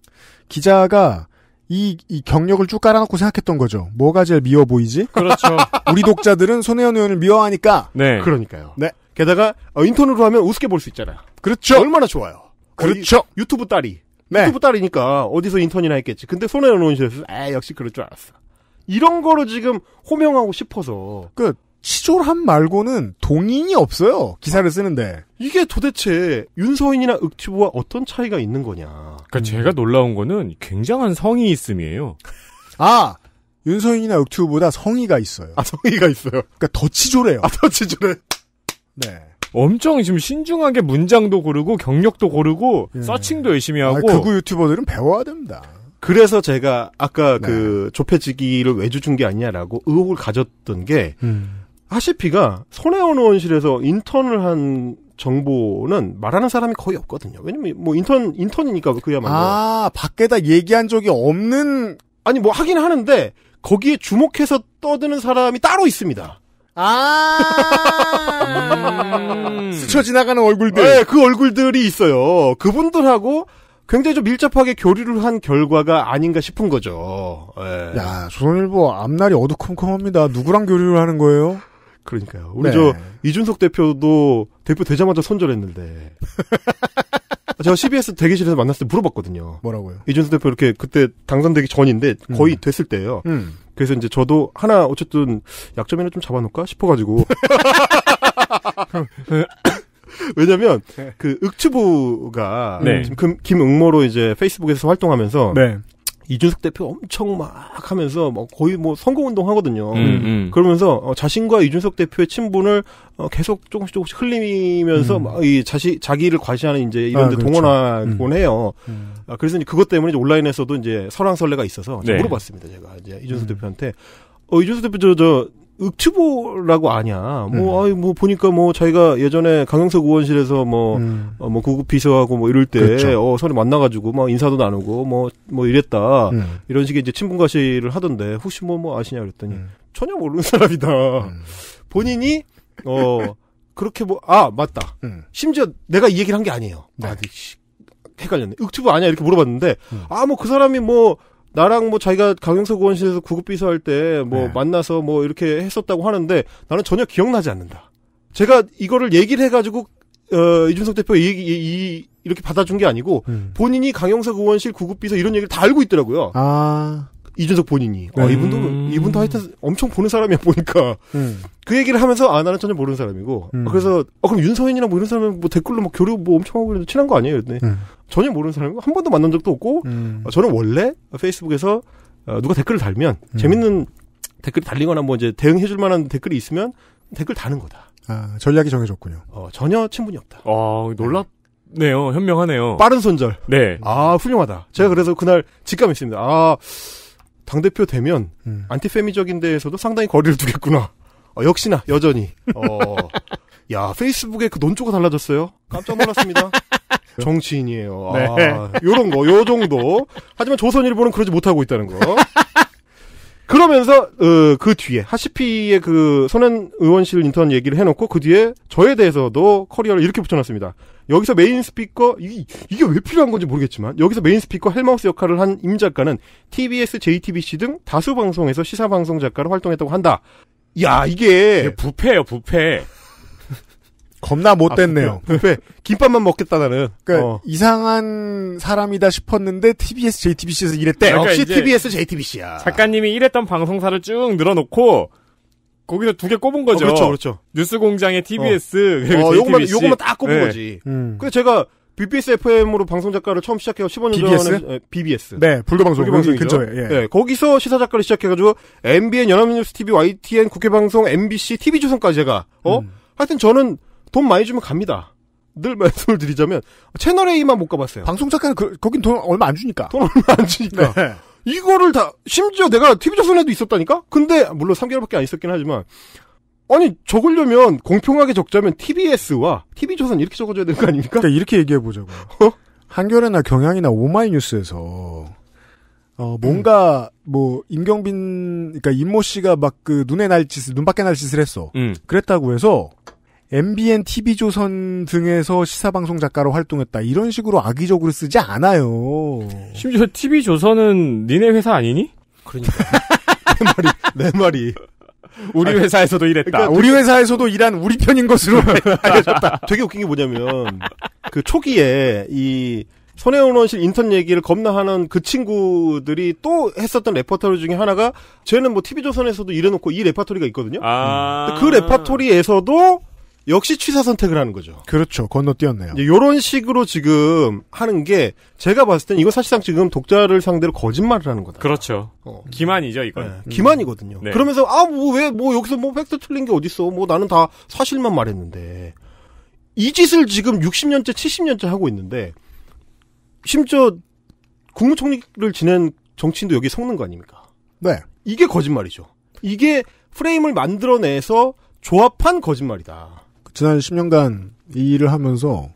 기자가 이 경력을 쭉 깔아놓고 생각했던 거죠. 뭐가 제일 미워 보이지? 그렇죠. 우리 독자들은 손혜원 의원을 미워하니까. 네. 그러니까요. 네. 게다가 인턴으로 하면 우습게 볼 수 있잖아요. 그렇죠. 얼마나 좋아요. 그렇죠. 유튜브 딸이. 네. 유튜브 딸이니까 어디서 인턴이나 했겠지. 근데 손혜원 의원실에서 역시 그럴 줄 알았어. 이런 거로 지금 호명하고 싶어서. 치졸함 말고는 동인이 없어요. 기사를 쓰는데. 이게 도대체 윤서인이나 윽치보와 어떤 차이가 있는 거냐. 그러니까 제가 놀라운 거는 굉장한 성의 있음이에요. 아! 윤서인이나 윽치보보다 성의가 있어요. 아, 성의가 있어요. 그러니까 더 치졸해요. 아, 더 치졸해. 네. 엄청 지금 신중하게 문장도 고르고 경력도 고르고 서칭도 열심히 하고. 극우 유튜버들은 배워야 됩니다. 그래서 제가 아까 네. 그 좁혀지기를 왜 주준 게 아니냐라고 의혹을 가졌던 게 하시피가 손혜원 의원실에서 인턴을 한 정보는 말하는 사람이 거의 없거든요. 왜냐면 뭐 인턴이니까 그야말로. 아, 밖에다 얘기한 적이 없는. 아니 뭐 하긴 하는데 거기에 주목해서 떠드는 사람이 따로 있습니다. 스쳐 지나가는 얼굴들. 네, 그 얼굴들이 있어요. 그분들하고 굉장히 좀 밀접하게 교류를 한 결과가 아닌가 싶은 거죠. 예. 야, 조선일보 앞날이 어두컴컴합니다. 누구랑 교류를 하는 거예요? 그러니까요. 우리 네. 저 이준석 대표도 대표 되자마자 손절했는데 제가 CBS 대기실에서 만났을 때 물어봤거든요. 뭐라고요? 이준석 대표 이렇게 그때 당선되기 전인데 거의 됐을 때예요. 그래서 이제 저도 하나 어쨌든 약점이나 좀 잡아놓을까 싶어가지고 왜냐면 그 윽추부가 네. 김응모로 이제 페이스북에서 활동하면서. 네. 이준석 대표 엄청 막 하면서 뭐 거의 뭐 선거운동 하거든요. 그러면서 자신과 이준석 대표의 친분을 계속 조금씩 흘리면서 막 이 자기를 과시하는 이제 이런 데 그렇죠. 동원하곤 해요. 아, 그래서 이제 그것 때문에 이제 온라인에서도 이제 설왕설래가 있어서 네. 물어봤습니다. 제가 이제 이준석 대표한테 이준석 대표 저 윽추보라고 아냐. 뭐, 아이, 뭐, 보니까 뭐, 자기가 예전에 강영석 의원실에서 뭐, 뭐, 구급비서하고 뭐 이럴 때, 그렇죠. 서로 만나가지고 막 인사도 나누고 뭐 이랬다. 이런 식의 이제 친분가시를 하던데, 혹시 뭐 아시냐 그랬더니, 전혀 모르는 사람이다. 본인이, 그렇게 뭐, 아, 맞다. 심지어 내가 이 얘기를 한 게 아니에요. 네. 아, 헷갈렸네. 윽추보 아냐? 이렇게 물어봤는데, 아, 뭐, 그 사람이 뭐, 나랑 뭐 자기가 강영석 의원실에서 구급비서 할 때 뭐 네. 만나서 뭐 이렇게 했었다고 하는데 나는 전혀 기억나지 않는다. 제가 이거를 얘기를 해가지고 이준석 대표가 이렇게 받아준 게 아니고 본인이 강영석 의원실 구급비서 이런 얘기를 다 알고 있더라고요. 아 이준석 본인이. 이분도 하여튼 엄청 보는 사람이야 보니까 그 얘기를 하면서 아 나는 전혀 모르는 사람이고 그래서 그럼 윤서인이나 뭐 이런 사람은 뭐 댓글로 막 교류 뭐 엄청 하고 친한 거 아니에요? 그랬더니 전혀 모르는 사람이고 한 번도 만난 적도 없고 저는 원래 페이스북에서 누가 댓글을 달면 재밌는 댓글이 달리거나 뭐 이제 대응해줄 만한 댓글이 있으면 댓글 다는 거다. 아 전략이 정해졌군요. 전혀 친분이 없다. 아 놀랍네요. 현명하네요. 빠른 손절. 네. 아 훌륭하다. 제가 그래서 그날 직감했습니다. 아 당대표 되면 안티페미적인 데에서도 상당히 거리를 두겠구나. 역시나 여전히. 야 페이스북에 그 논조가 달라졌어요. 깜짝 놀랐습니다. 정치인이에요. 네. 아, 요런 거, 요 정도. 하지만 조선일보는 그러지 못하고 있다는 거. 그러면서 그 뒤에 하시피의 그 손혜원 의원실 인턴 얘기를 해놓고 그 뒤에 저에 대해서도 커리어를 이렇게 붙여놨습니다. 여기서 메인 스피커 이게 왜 필요한 건지 모르겠지만 여기서 메인 스피커 헬마우스 역할을 한 임 작가는 TBS, JTBC 등 다수 방송에서 시사 방송 작가로 활동했다고 한다. 야 이게 부패예요, 부패. 겁나 못됐네요. 뷔페. 김밥만 먹겠다 나는. 그러니까 이상한 사람이다 싶었는데 TBS, JTBC에서 일했대. 그러니까 역시 TBS, JTBC야. 작가님이 일했던 방송사를 쭉 늘어놓고 거기서 두 개 꼽은 거죠. 그렇죠. 뉴스공장에 TBS, 그리고 JTBC. 요것만 딱 꼽은 네. 거지. 그래서 제가 BBS FM으로 방송 작가를 처음 시작해서 15년 전에 BBS. 네, 불교방송 근처에. 예. 네, 거기서 시사 작가를 시작해가지고 MBN, 연합뉴스 TV, YTN, 국회방송, MBC, TV조선까지 제가. 하여튼 저는 돈 많이 주면 갑니다. 늘 말씀을 드리자면 채널 A만 못 가봤어요. 방송 작가는 거긴 돈 얼마 안 주니까. 네. 이거를 다 심지어 내가 TV조선에도 있었다니까. 근데 물론 3개월밖에 안 있었긴 하지만 아니 적으려면 공평하게 적자면 TBS와 TV조선 이렇게 적어줘야 될 거 아닙니까? 그러니까 이렇게 얘기해 보자고. 한겨레나 경향이나 오마이뉴스에서 뭔가 뭐 임경빈 그러니까 임모 씨가 막 그 눈밖에 날 짓을 했어. 그랬다고 해서. MBN, TV조선 등에서 시사방송 작가로 활동했다. 이런 식으로 악의적으로 쓰지 않아요. 심지어 TV조선은 니네 회사 아니니? 그러니까. 내 말이. 우리 회사에서도 일했다. 그러니까 우리 회사에서도 일한 우리 편인 것으로 알려졌다. 되게 웃긴 게 뭐냐면, 그 초기에 이 손혜원 의원실 인턴 얘기를 겁나 하는 그 친구들이 또 했었던 레퍼토리 중에 하나가, 쟤는 뭐 TV조선에서도 일해놓고 이 레퍼토리가 있거든요. 그 레퍼토리에서도 역시 취사 선택을 하는 거죠. 그렇죠. 건너뛰었네요. 이런 식으로 지금 하는 게 제가 봤을 땐 이거 사실상 지금 독자를 상대로 거짓말을 하는 거다. 그렇죠. 기만이죠, 이건. 네, 기만이거든요. 네. 그러면서 왜 여기서 뭐 팩트 틀린 게 어딨어? 뭐 나는 다 사실만 말했는데 이 짓을 지금 60년째, 70년째 하고 있는데 심지어 국무총리를 지낸 정치인도 여기 속는 거 아닙니까? 네. 이게 거짓말이죠. 이게 프레임을 만들어내서 조합한 거짓말이다. 지난 10년간 이 일을 하면서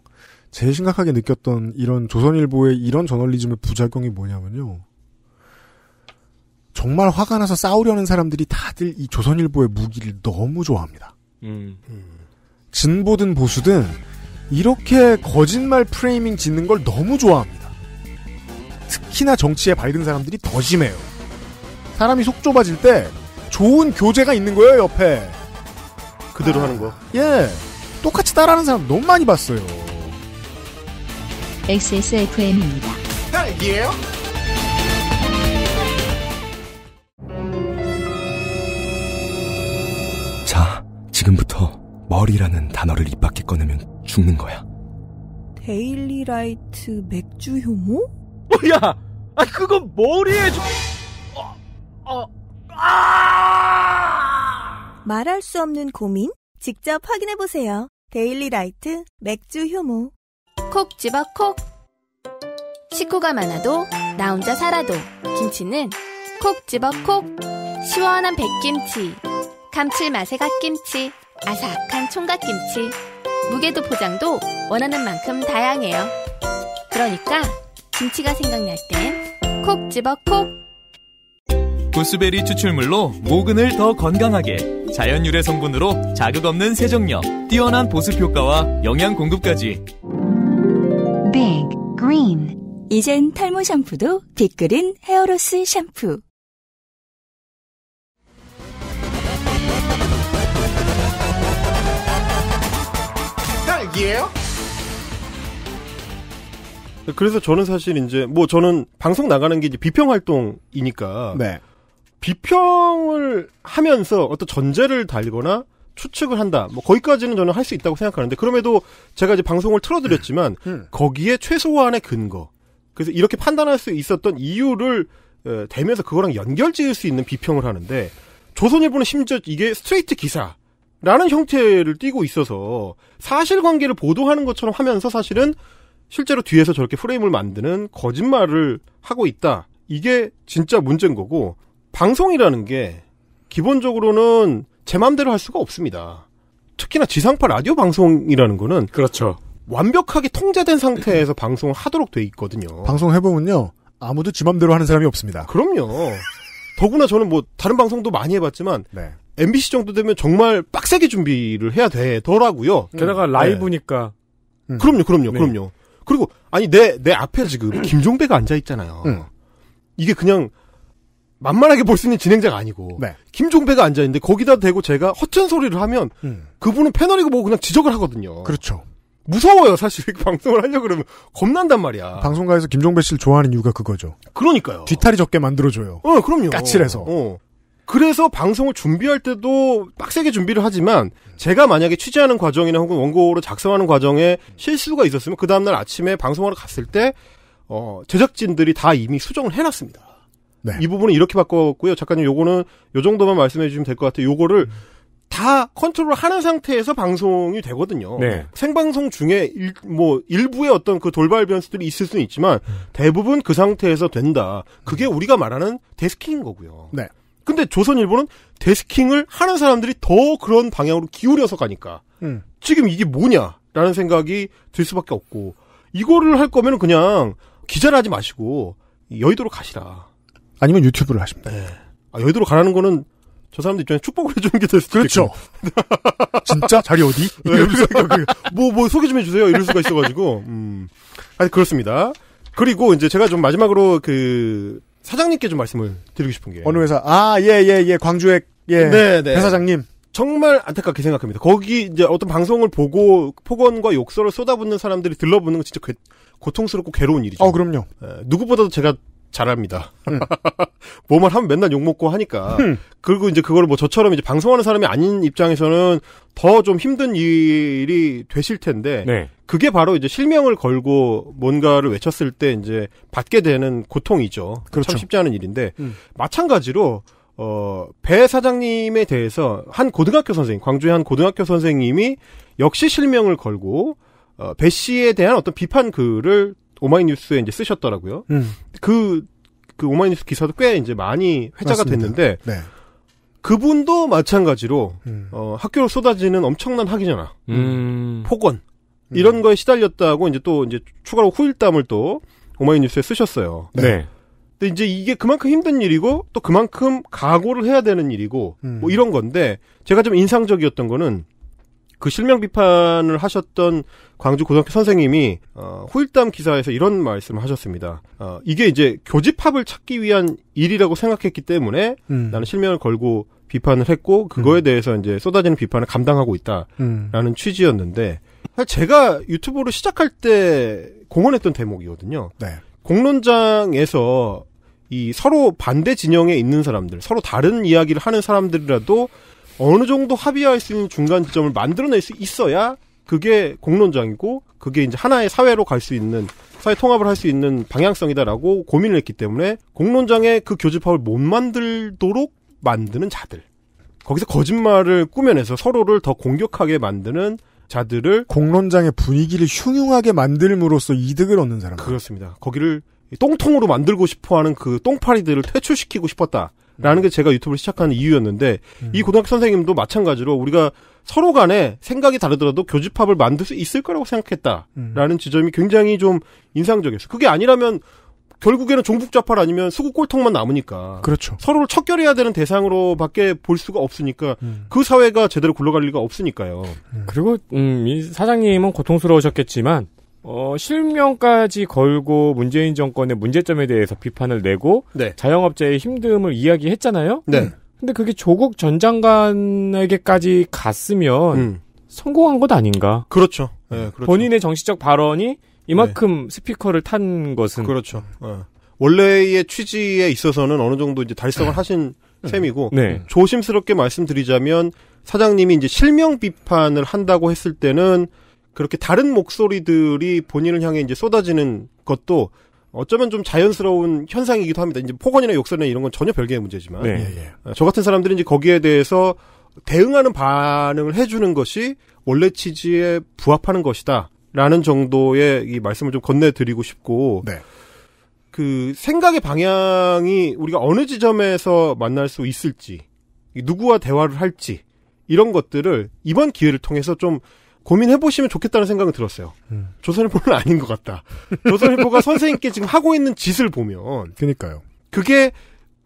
제일 심각하게 느꼈던 이런 조선일보의 이런 저널리즘의 부작용이 뭐냐면요. 정말 화가 나서 싸우려는 사람들이 다들 이 조선일보의 무기를 너무 좋아합니다. 진보든 보수든 이렇게 거짓말 프레이밍 짓는 걸 너무 좋아합니다. 특히나 정치에 밝은 사람들이 더 심해요. 사람이 속 좁아질 때 좋은 교재가 있는 거예요, 옆에. 그대로 하는 거. 예. 똑같이 따라하는 사람 너무 많이 봤어요. XSFM입니다. 딸기예요? 자, 지금부터 머리라는 단어를 입 밖에 꺼내면 죽는 거야. 데일리라이트 맥주 효모? 뭐야! 아, 그건 머리에 좀... 말할 수 없는 고민? 직접 확인해보세요. 데일리라이트 맥주 효모. 콕 집어 콕. 식구가 많아도 나 혼자 살아도 김치는 콕 집어 콕. 시원한 백김치, 감칠맛의 갓김치, 아삭한 총각김치. 무게도 포장도 원하는 만큼 다양해요. 그러니까 김치가 생각날 땐 콕 집어 콕. 구스베리 추출물로 모근을 더 건강하게, 자연 유래 성분으로 자극 없는 세정력, 뛰어난 보습 효과와 영양 공급까지. 빅 그린. 이젠 탈모 샴푸도 빅그린 헤어로스 샴푸. 딸기예요? 그래서 저는 사실 이제 뭐 저는 방송 나가는 게 이제 비평 활동이니까. 네. 비평을 하면서 어떤 전제를 달거나 추측을 한다. 뭐 거기까지는 저는 할 수 있다고 생각하는데, 그럼에도 제가 이제 방송을 틀어드렸지만 거기에 최소한의 근거, 그래서 이렇게 판단할 수 있었던 이유를 대면서 그거랑 연결지을 수 있는 비평을 하는데, 조선일보는 심지어 이게 스트레이트 기사라는 형태를 띠고 있어서 사실관계를 보도하는 것처럼 하면서 사실은 실제로 뒤에서 저렇게 프레임을 만드는 거짓말을 하고 있다. 이게 진짜 문제인 거고, 방송이라는 게 기본적으로는 제 맘대로 할 수가 없습니다. 특히나 지상파 라디오 방송이라는 거는 그렇죠. 완벽하게 통제된 상태에서 방송을 하도록 돼 있거든요. 방송해보면요, 아무도 지 맘대로 하는 사람이 없습니다. 그럼요. 더구나 저는 뭐 다른 방송도 많이 해봤지만 네. MBC 정도 되면 정말 빡세게 준비를 해야 되더라고요. 게다가 라이브니까. 네. 그럼요. 그리고 아니 내 앞에 지금 김종대가 앉아있잖아요. 이게 그냥 만만하게 볼 수 있는 진행자가 아니고 네. 김종배가 앉아있는데 거기다 대고 제가 허튼 소리를 하면 그분은 패널이고 뭐고 그냥 지적을 하거든요. 그렇죠. 무서워요. 사실 방송을 하려고 그러면 겁난단 말이야. 방송가에서 김종배 씨를 좋아하는 이유가 그거죠. 그러니까요. 뒤탈이 적게 만들어줘요. 그럼요. 까칠해서. 그래서 방송을 준비할 때도 빡세게 준비를 하지만 제가 만약에 취재하는 과정이나 혹은 원고로 작성하는 과정에 실수가 있었으면 그 다음날 아침에 방송하러 갔을 때 제작진들이 다 이미 수정을 해놨습니다. 네. 이 부분은 이렇게 바꿨고요. 작가님 요거는 요 정도만 말씀해 주시면 될 것 같아요. 요거를 다 컨트롤하는 상태에서 방송이 되거든요. 네. 생방송 중에 일부의 어떤 그 돌발 변수들이 있을 수는 있지만 대부분 그 상태에서 된다. 그게 우리가 말하는 데스킹인 거고요. 네. 근데 조선일보는 데스킹을 하는 사람들이 더 그런 방향으로 기울여서 가니까 지금 이게 뭐냐라는 생각이 들 수밖에 없고, 이거를 할 거면 그냥 기자를 하지 마시고 여의도로 가시라. 아니면 유튜브를 하십니다. 네. 아, 여의도로 가라는 거는 저 사람들 입장에 축복을 해주는 게 될 수도 있죠. 그렇죠. 진짜? 자리 어디? 뭐 소개 좀 해주세요. 이럴 수가 있어가지고. 아니, 그렇습니다. 그리고 이제 제가 좀 마지막으로 그 사장님께 좀 말씀을 드리고 싶은 게. 어느 회사? 아, 예. 광주액, 예. 네네. 회사장님. 정말 안타깝게 생각합니다. 거기 이제 어떤 방송을 보고 폭언과 욕설을 쏟아붓는 사람들이 들러붙는 거 진짜 고통스럽고 괴로운 일이죠. 그럼요. 예, 누구보다도 제가 잘합니다. 뭐만 하면 맨날 욕먹고 하니까. 그리고 이제 그걸 뭐 저처럼 이제 방송하는 사람이 아닌 입장에서는 더 좀 힘든 일이 되실 텐데. 네. 그게 바로 이제 실명을 걸고 뭔가를 외쳤을 때 이제 받게 되는 고통이죠. 그렇죠. 참 쉽지 않은 일인데. 마찬가지로, 배 사장님에 대해서 광주의 한 고등학교 선생님이 역시 실명을 걸고, 배 씨에 대한 어떤 비판 글을 오마이뉴스에 이제 쓰셨더라고요. 그 오마이뉴스 기사도 꽤 이제 많이 회자가 맞습니다. 됐는데 네. 그분도 마찬가지로 학교로 쏟아지는 엄청난 학위전화, 폭언 이런 거에 시달렸다고 이제 추가로 후일담을 또 오마이뉴스에 쓰셨어요. 네. 근데 이제 이게 그만큼 힘든 일이고 또 그만큼 각오를 해야 되는 일이고 뭐 이런 건데, 제가 좀 인상적이었던 거는 그 실명 비판을 하셨던 광주 고등학교 선생님이 호일담 기사에서 이런 말씀을 하셨습니다. 이게 이제 교집합을 찾기 위한 일이라고 생각했기 때문에 나는 실명을 걸고 비판을 했고 그거에 대해서 이제 쏟아지는 비판을 감당하고 있다라는 취지였는데 제가 유튜브를 시작할 때 공언했던 대목이거든요. 네. 공론장에서 이 서로 반대 진영에 있는 사람들, 서로 다른 이야기를 하는 사람들이라도 어느 정도 합의할 수 있는 중간 지점을 만들어낼 수 있어야 그게 공론장이고 그게 이제 하나의 사회로 갈 수 있는 사회 통합을 할 수 있는 방향성이다라고 고민을 했기 때문에 공론장에 그 교집합을 못 만들도록 만드는 자들, 거기서 거짓말을 꾸며내서 서로를 더 공격하게 만드는 자들을 공론장의 분위기를 흉흉하게 만들므로써 이득을 얻는 사람, 그렇습니다. 거기를 똥통으로 만들고 싶어하는 그 똥파리들을 퇴출시키고 싶었다 라는 게 제가 유튜브를 시작하는 이유였는데 이 고등학교 선생님도 마찬가지로 우리가 서로 간에 생각이 다르더라도 교집합을 만들 수 있을 거라고 생각했다라는 지점이 굉장히 좀 인상적이었어요. 그게 아니라면 결국에는 종북좌파 아니면 수구 꼴통만 남으니까. 그렇죠. 서로를 척결해야 되는 대상으로밖에 볼 수가 없으니까 그 사회가 제대로 굴러갈 리가 없으니까요. 그리고 이 사장님은 고통스러우셨겠지만 실명까지 걸고 문재인 정권의 문제점에 대해서 비판을 내고 네. 자영업자의 힘듦을 이야기했잖아요. 네. 근데 그게 조국 전 장관에게까지 갔으면 성공한 것 아닌가? 그렇죠. 네, 그렇죠. 본인의 정치적 발언이 이만큼 네. 스피커를 탄 것은 그렇죠. 원래의 취지에 있어서는 어느 정도 이제 달성을 하신 셈이고 네. 조심스럽게 말씀드리자면 사장님이 이제 실명 비판을 한다고 했을 때는. 그렇게 다른 목소리들이 본인을 향해 이제 쏟아지는 것도 어쩌면 좀 자연스러운 현상이기도 합니다. 이제 폭언이나 욕설이나 이런 건 전혀 별개의 문제지만. 네. 예, 예. 저 같은 사람들이 이제 거기에 대해서 대응하는 반응을 해주는 것이 원래 취지에 부합하는 것이다. 라는 정도의 이 말씀을 좀 건네드리고 싶고. 네. 그 생각의 방향이 우리가 어느 지점에서 만날 수 있을지, 누구와 대화를 할지, 이런 것들을 이번 기회를 통해서 좀 고민해보시면 좋겠다는 생각은 들었어요. 조선일보는 아닌 것 같다. 조선일보가 선생님께 지금 하고 있는 짓을 보면. 그니까요. 그게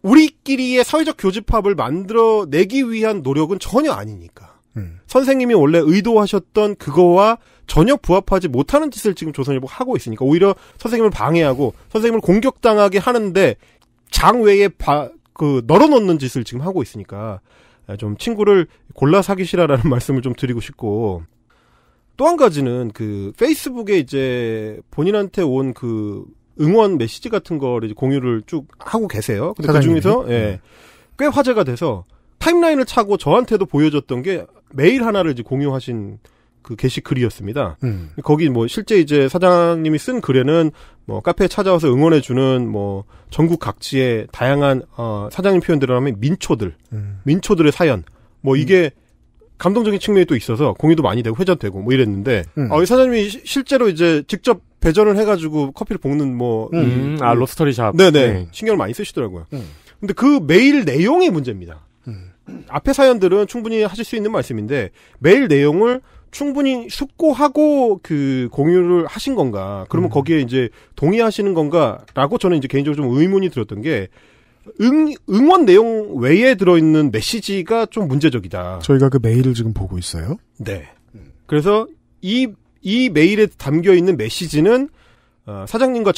우리끼리의 사회적 교집합을 만들어내기 위한 노력은 전혀 아니니까. 선생님이 원래 의도하셨던 그거와 전혀 부합하지 못하는 짓을 지금 조선일보가 하고 있으니까. 오히려 선생님을 방해하고 선생님을 공격당하게 하는데 장외에 널어놓는 짓을 지금 하고 있으니까. 좀 친구를 골라 사귀시라라는 말씀을 좀 드리고 싶고. 또 한 가지는 그 페이스북에 이제 본인한테 온 그 응원 메시지 같은 걸 이제 공유를 쭉 하고 계세요. 근데 그 중에서 예, 꽤 화제가 돼서 타임라인을 차고 저한테도 보여줬던 게 메일 하나를 이제 공유하신 그 게시 글이었습니다. 거기 뭐 실제 이제 사장님이 쓴 글에는 뭐 카페에 찾아와서 응원해주는 뭐 전국 각지의 다양한 사장님 표현들을 하면 민초들, 민초들의 사연 뭐 이게 감동적인 측면이 또 있어서 공유도 많이 되고 회자되고 뭐 이랬는데 이 사장님이 실제로 이제 직접 배전을 해가지고 커피를 볶는 뭐 로스터리샵 네네 네. 신경을 많이 쓰시더라고요. 근데 그 메일 내용이 문제입니다. 앞에 사연들은 충분히 하실 수 있는 말씀인데 메일 내용을 충분히 숙고하고 그 공유를 하신 건가? 그러면 거기에 이제 동의하시는 건가라고 저는 이제 개인적으로 좀 의문이 들었던 게. 응원 내용 외에 들어있는 메시지가 좀 문제적이다. 저희가 그 메일을 지금 보고 있어요. 네. 그래서 이 메일에 담겨있는 메시지는 사장님과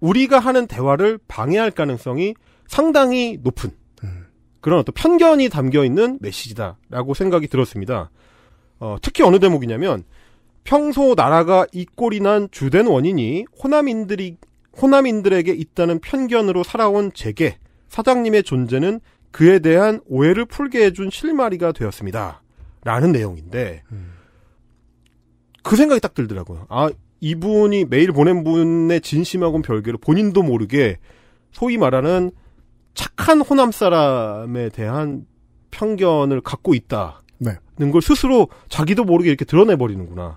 우리가 하는 대화를 방해할 가능성이 상당히 높은 그런 어떤 편견이 담겨있는 메시지다라고 생각이 들었습니다. 특히 어느 대목이냐면 평소 나라가 이 꼴이 난 주된 원인이 호남인들에게 있다는 편견으로 살아온 제게 사장님의 존재는 그에 대한 오해를 풀게 해준 실마리가 되었습니다. 라는 내용인데 그 생각이 딱 들더라고요. 아, 이분이 메일 보낸 분의 진심하고는 별개로 본인도 모르게 소위 말하는 착한 호남 사람에 대한 편견을 갖고 있다는 걸 스스로 자기도 모르게 이렇게 드러내버리는구나.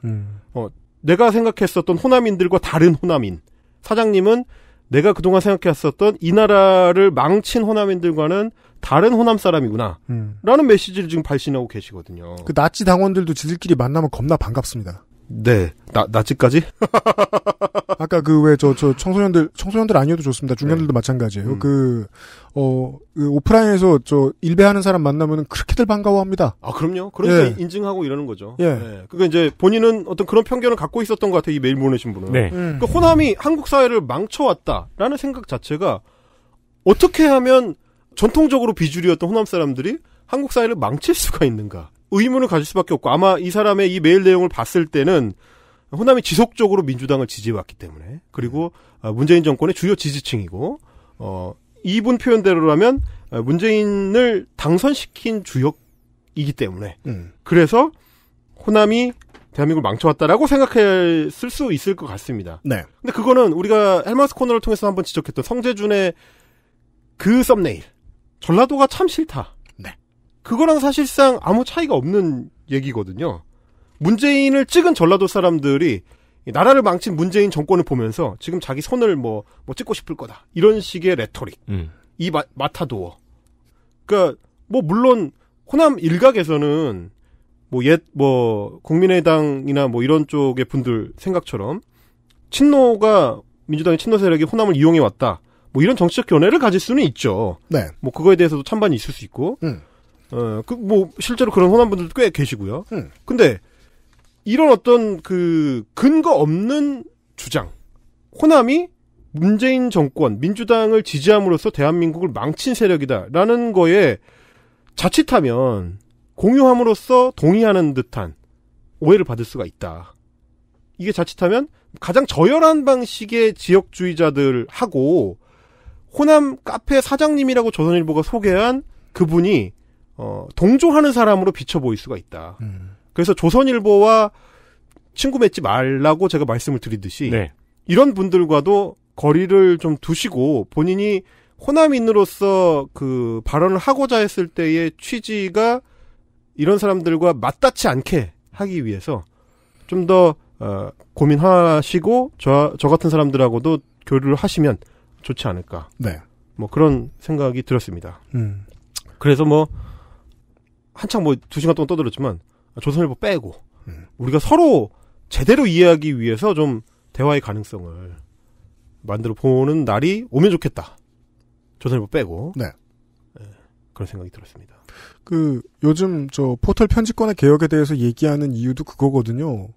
내가 생각했었던 호남인들과 다른 호남인. 사장님은 내가 그동안 생각했었던 이 나라를 망친 호남인들과는 다른 호남 사람이구나 라는 메시지를 지금 발신하고 계시거든요. 그 나치 당원들도 지들끼리 만나면 겁나 반갑습니다. 네. 낮까지? 아까 그 왜 청소년들 아니어도 좋습니다. 중년들도 네. 마찬가지예요. 그 오프라인에서 일배하는 사람 만나면은 그렇게들 반가워합니다. 아, 그럼요. 그래서 예. 인증하고 이러는 거죠. 예. 예. 그러니까 이제 본인은 어떤 그런 편견을 갖고 있었던 것 같아요. 이 메일 보내신 분은. 네. 그러니까 호남이 한국 사회를 망쳐왔다라는 생각 자체가 어떻게 하면 전통적으로 비주류였던 호남 사람들이 한국 사회를 망칠 수가 있는가. 의문을 가질 수밖에 없고 아마 이 사람의 이 메일 내용을 봤을 때는 호남이 지속적으로 민주당을 지지해왔기 때문에 그리고 문재인 정권의 주요 지지층이고 이분 표현대로라면 문재인을 당선시킨 주역이기 때문에 그래서 호남이 대한민국을 망쳐왔다라고 생각했을 수 있을 것 같습니다. 네. 근데 그거는 우리가 헬마우스 코너를 통해서 한번 지적했던 성재준의 그 썸네일 전라도가 참 싫다. 네. 그거랑 사실상 아무 차이가 없는 얘기거든요. 문재인을 찍은 전라도 사람들이 나라를 망친 문재인 정권을 보면서 지금 자기 손을 뭐 찍고 싶을 거다. 이런 식의 레토릭. 이 마타도어. 그러니까 뭐 물론 호남 일각에서는 옛 국민의당이나 이런 쪽의 분들 생각처럼 친노가 민주당의 친노 세력이 호남을 이용해 왔다. 이런 정치적 견해를 가질 수는 있죠. 네. 그거에 대해서도 찬반이 있을 수 있고. 실제로 그런 호남 분들도 꽤 계시고요. 근데 이런 어떤 근거 없는 주장. 호남이 문재인 정권, 민주당을 지지함으로써 대한민국을 망친 세력이다라는 거에 자칫하면 공유함으로써 동의하는 듯한 오해를 받을 수가 있다. 이게 자칫하면 가장 저열한 방식의 지역주의자들하고 호남 카페 사장님이라고 조선일보가 소개한 그분이 동조하는 사람으로 비쳐 보일 수가 있다. 그래서 조선일보와 친구 맺지 말라고 제가 말씀을 드리듯이 네. 이런 분들과도 거리를 좀 두시고 본인이 호남인으로서 그 발언을 하고자 했을 때의 취지가 이런 사람들과 맞닿지 않게 하기 위해서 좀 더 고민하시고 저 같은 사람들하고도 교류를 하시면 좋지 않을까. 네. 그런 생각이 들었습니다. 그래서 한창 2시간 동안 떠들었지만 조선일보 빼고 우리가 서로 제대로 이해하기 위해서 좀 대화의 가능성을 만들어 보는 날이 오면 좋겠다. 조선일보 빼고 네. 네, 그런 생각이 들었습니다. 요즘 포털 편집권의 개혁에 대해서 얘기하는 이유도 그거거든요.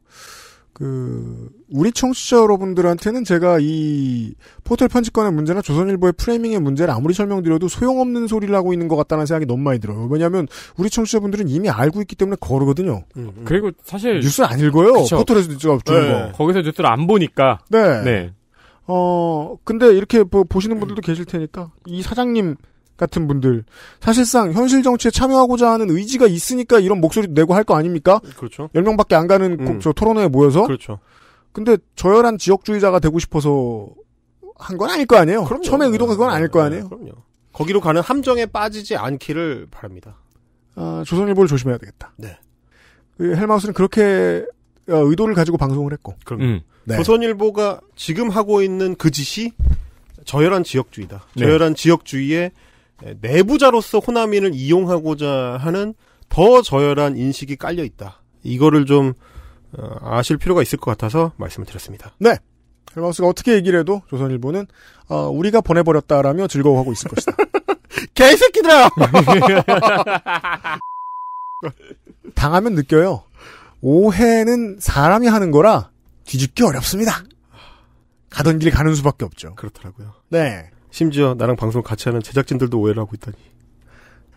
우리 청취자 여러분들한테는 제가 이 포털 편집권의 문제나 조선일보의 프레이밍의 문제를 아무리 설명드려도 소용없는 소리를 하고 있는 것 같다는 생각이 너무 많이 들어요. 왜냐하면 우리 청취자분들은 이미 알고 있기 때문에 거르거든요. 그리고 사실 뉴스를 안 읽어요. 그쵸. 포털에서 뉴스가 주는 네. 거. 거기서 뉴스를 안 보니까. 네. 네. 근데 이렇게 보시는 분들도 계실 테니까 이 사장님 같은 분들 사실상 현실 정치에 참여하고자 하는 의지가 있으니까 이런 목소리도 내고 할 거 아닙니까? 그렇죠. 10명밖에 안 가는 토론회에 모여서 그렇죠. 근데 저열한 지역주의자가 되고 싶어서 한 건 아닐 거 아니에요. 그럼요. 처음에 의도가 그건 아닐 거 아니에요. 그럼요. 거기로 가는 함정에 빠지지 않기를 바랍니다. 아, 조선일보를 조심해야 되겠다. 네. 헬마우스는 그렇게 의도를 가지고 방송을 했고. 그럼요. 네. 조선일보가 지금 하고 있는 그 짓이 저열한 지역주의다. 저열한 네. 지역주의에 내부자로서 호남인을 이용하고자 하는 더 저열한 인식이 깔려있다. 이거를 좀 아실 필요가 있을 것 같아서 말씀을 드렸습니다. 네. 헬마우스가 어떻게 얘기를 해도 조선일보는 우리가 보내버렸다라며 즐거워하고 있을 것이다. 개새끼들아! 당하면 느껴요. 오해는 사람이 하는 거라 뒤집기 어렵습니다. 가던 길 가는 수밖에 없죠. 그렇더라고요. 네. 심지어 나랑 방송을 같이 하는 제작진들도 오해를 하고 있다니.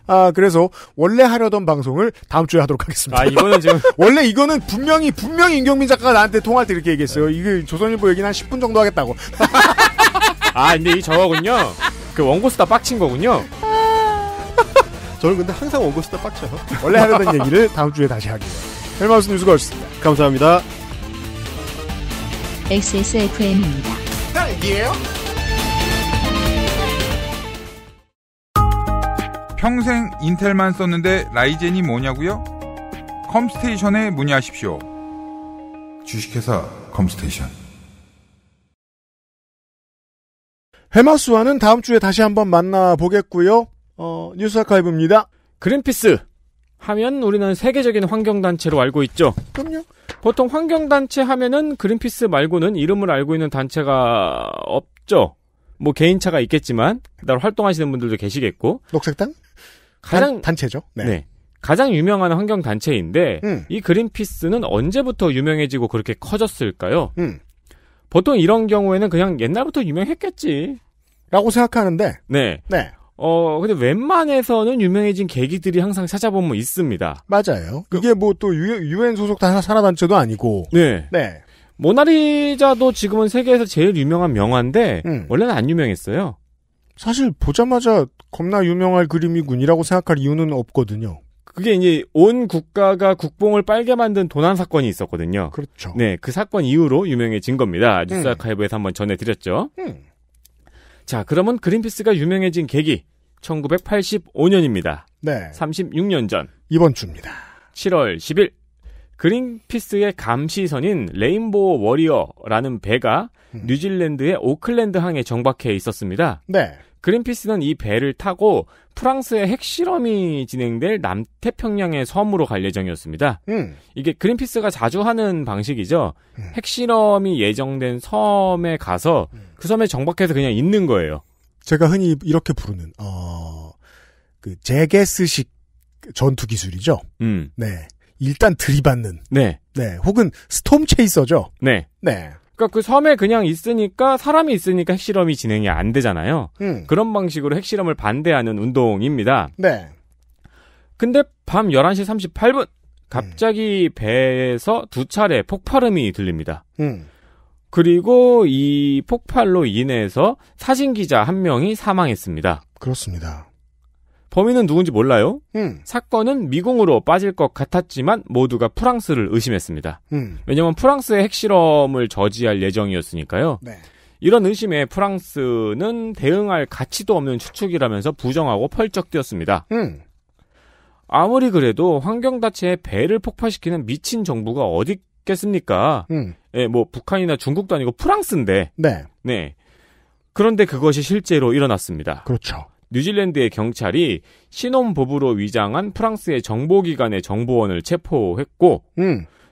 아, 그래서 원래 하려던 방송을 다음 주에 하도록 하겠습니다. 아, 이거는 지금 원래 이거는 분명히 임경민 작가가 나한테 통화할 때 이렇게 얘기했어요. 이게 조선일보 얘기는 한 10분 정도 하겠다고. 아, 근데 이 저거군요. 원고 쓰다 빡친 거군요. 저는 근데 항상 원고 쓰다 빡쳐요. 원래 하려던 얘기를 다음 주에 다시 하기로. 헬마우스 뉴스가 왔습니다. 감사합니다. XSFM입니다. 딸기예요? 평생 인텔만 썼는데 라이젠이 뭐냐고요? 컴스테이션에 문의하십시오. 주식회사 컴스테이션. 헬마우스와는 다음 주에 다시 한번 만나보겠고요. 뉴스 아카이브입니다. 그린피스 하면 우리는 세계적인 환경단체로 알고 있죠. 그럼요. 보통 환경단체 하면은 그린피스 말고는 이름을 알고 있는 단체가 없죠. 뭐 개인차가 있겠지만 그다음 활동하시는 분들도 계시겠고. 녹색당? 가장 단체죠. 네. 네. 가장 유명한 환경단체인데 이 그린피스는 언제부터 유명해지고 그렇게 커졌을까요? 보통 이런 경우에는 그냥 옛날부터 유명했겠지 라고 생각하는데 네. 근데 웬만해서는 유명해진 계기들이 항상 찾아보면 있습니다. 맞아요. 이게 뭐 또 UN 소속 산하단체도 아니고. 네. 모나리자도 지금은 세계에서 제일 유명한 명화인데 원래는 안 유명했어요. 사실 보자마자 겁나 유명할 그림이군이라고 생각할 이유는 없거든요. 그게 이제 온 국가가 국뽕을 빨게 만든 도난 사건이 있었거든요. 그렇죠. 네, 그 사건 이후로 유명해진 겁니다. 뉴스 아카이브에서 한번 전해드렸죠. 자, 그러면 그린피스가 유명해진 계기 1985년입니다. 네. 36년 전. 이번 주입니다. 7월 10일. 그린피스의 감시선인 레인보우 워리어라는 배가 뉴질랜드의 오클랜드 항에 정박해 있었습니다. 네. 그린피스는 이 배를 타고 프랑스의 핵실험이 진행될 남태평양의 섬으로 갈 예정이었습니다. 이게 그린피스가 자주 하는 방식이죠. 핵실험이 예정된 섬에 가서 그 섬에 정박해서 그냥 있는 거예요. 제가 흔히 이렇게 부르는 그 제게스식 전투 기술이죠. 네. 일단 들이받는. 네. 혹은 스톰 체이서죠. 네. 그러니까 그 섬에 그냥 있으니까 사람이 있으니까 핵실험이 진행이 안 되잖아요. 그런 방식으로 핵실험을 반대하는 운동입니다. 네. 근데 밤 11시 38분 갑자기 배에서 두 차례 폭발음이 들립니다. 그리고 이 폭발로 인해서 사진기자 한 명이 사망했습니다. 그렇습니다. 범인은 누군지 몰라요. 사건은 미궁으로 빠질 것 같았지만 모두가 프랑스를 의심했습니다. 왜냐하면 프랑스의 핵실험을 저지할 예정이었으니까요. 네. 이런 의심에 프랑스는 대응할 가치도 없는 추측이라면서 부정하고 펄쩍 뛰었습니다. 아무리 그래도 환경단체의 배를 폭파시키는 미친 정부가 어디 있겠습니까? 예, 뭐 북한이나 중국도 아니고 프랑스인데. 네. 그런데 그것이 실제로 일어났습니다. 그렇죠. 뉴질랜드의 경찰이 신혼부부로 위장한 프랑스의 정보기관의 정보원을 체포했고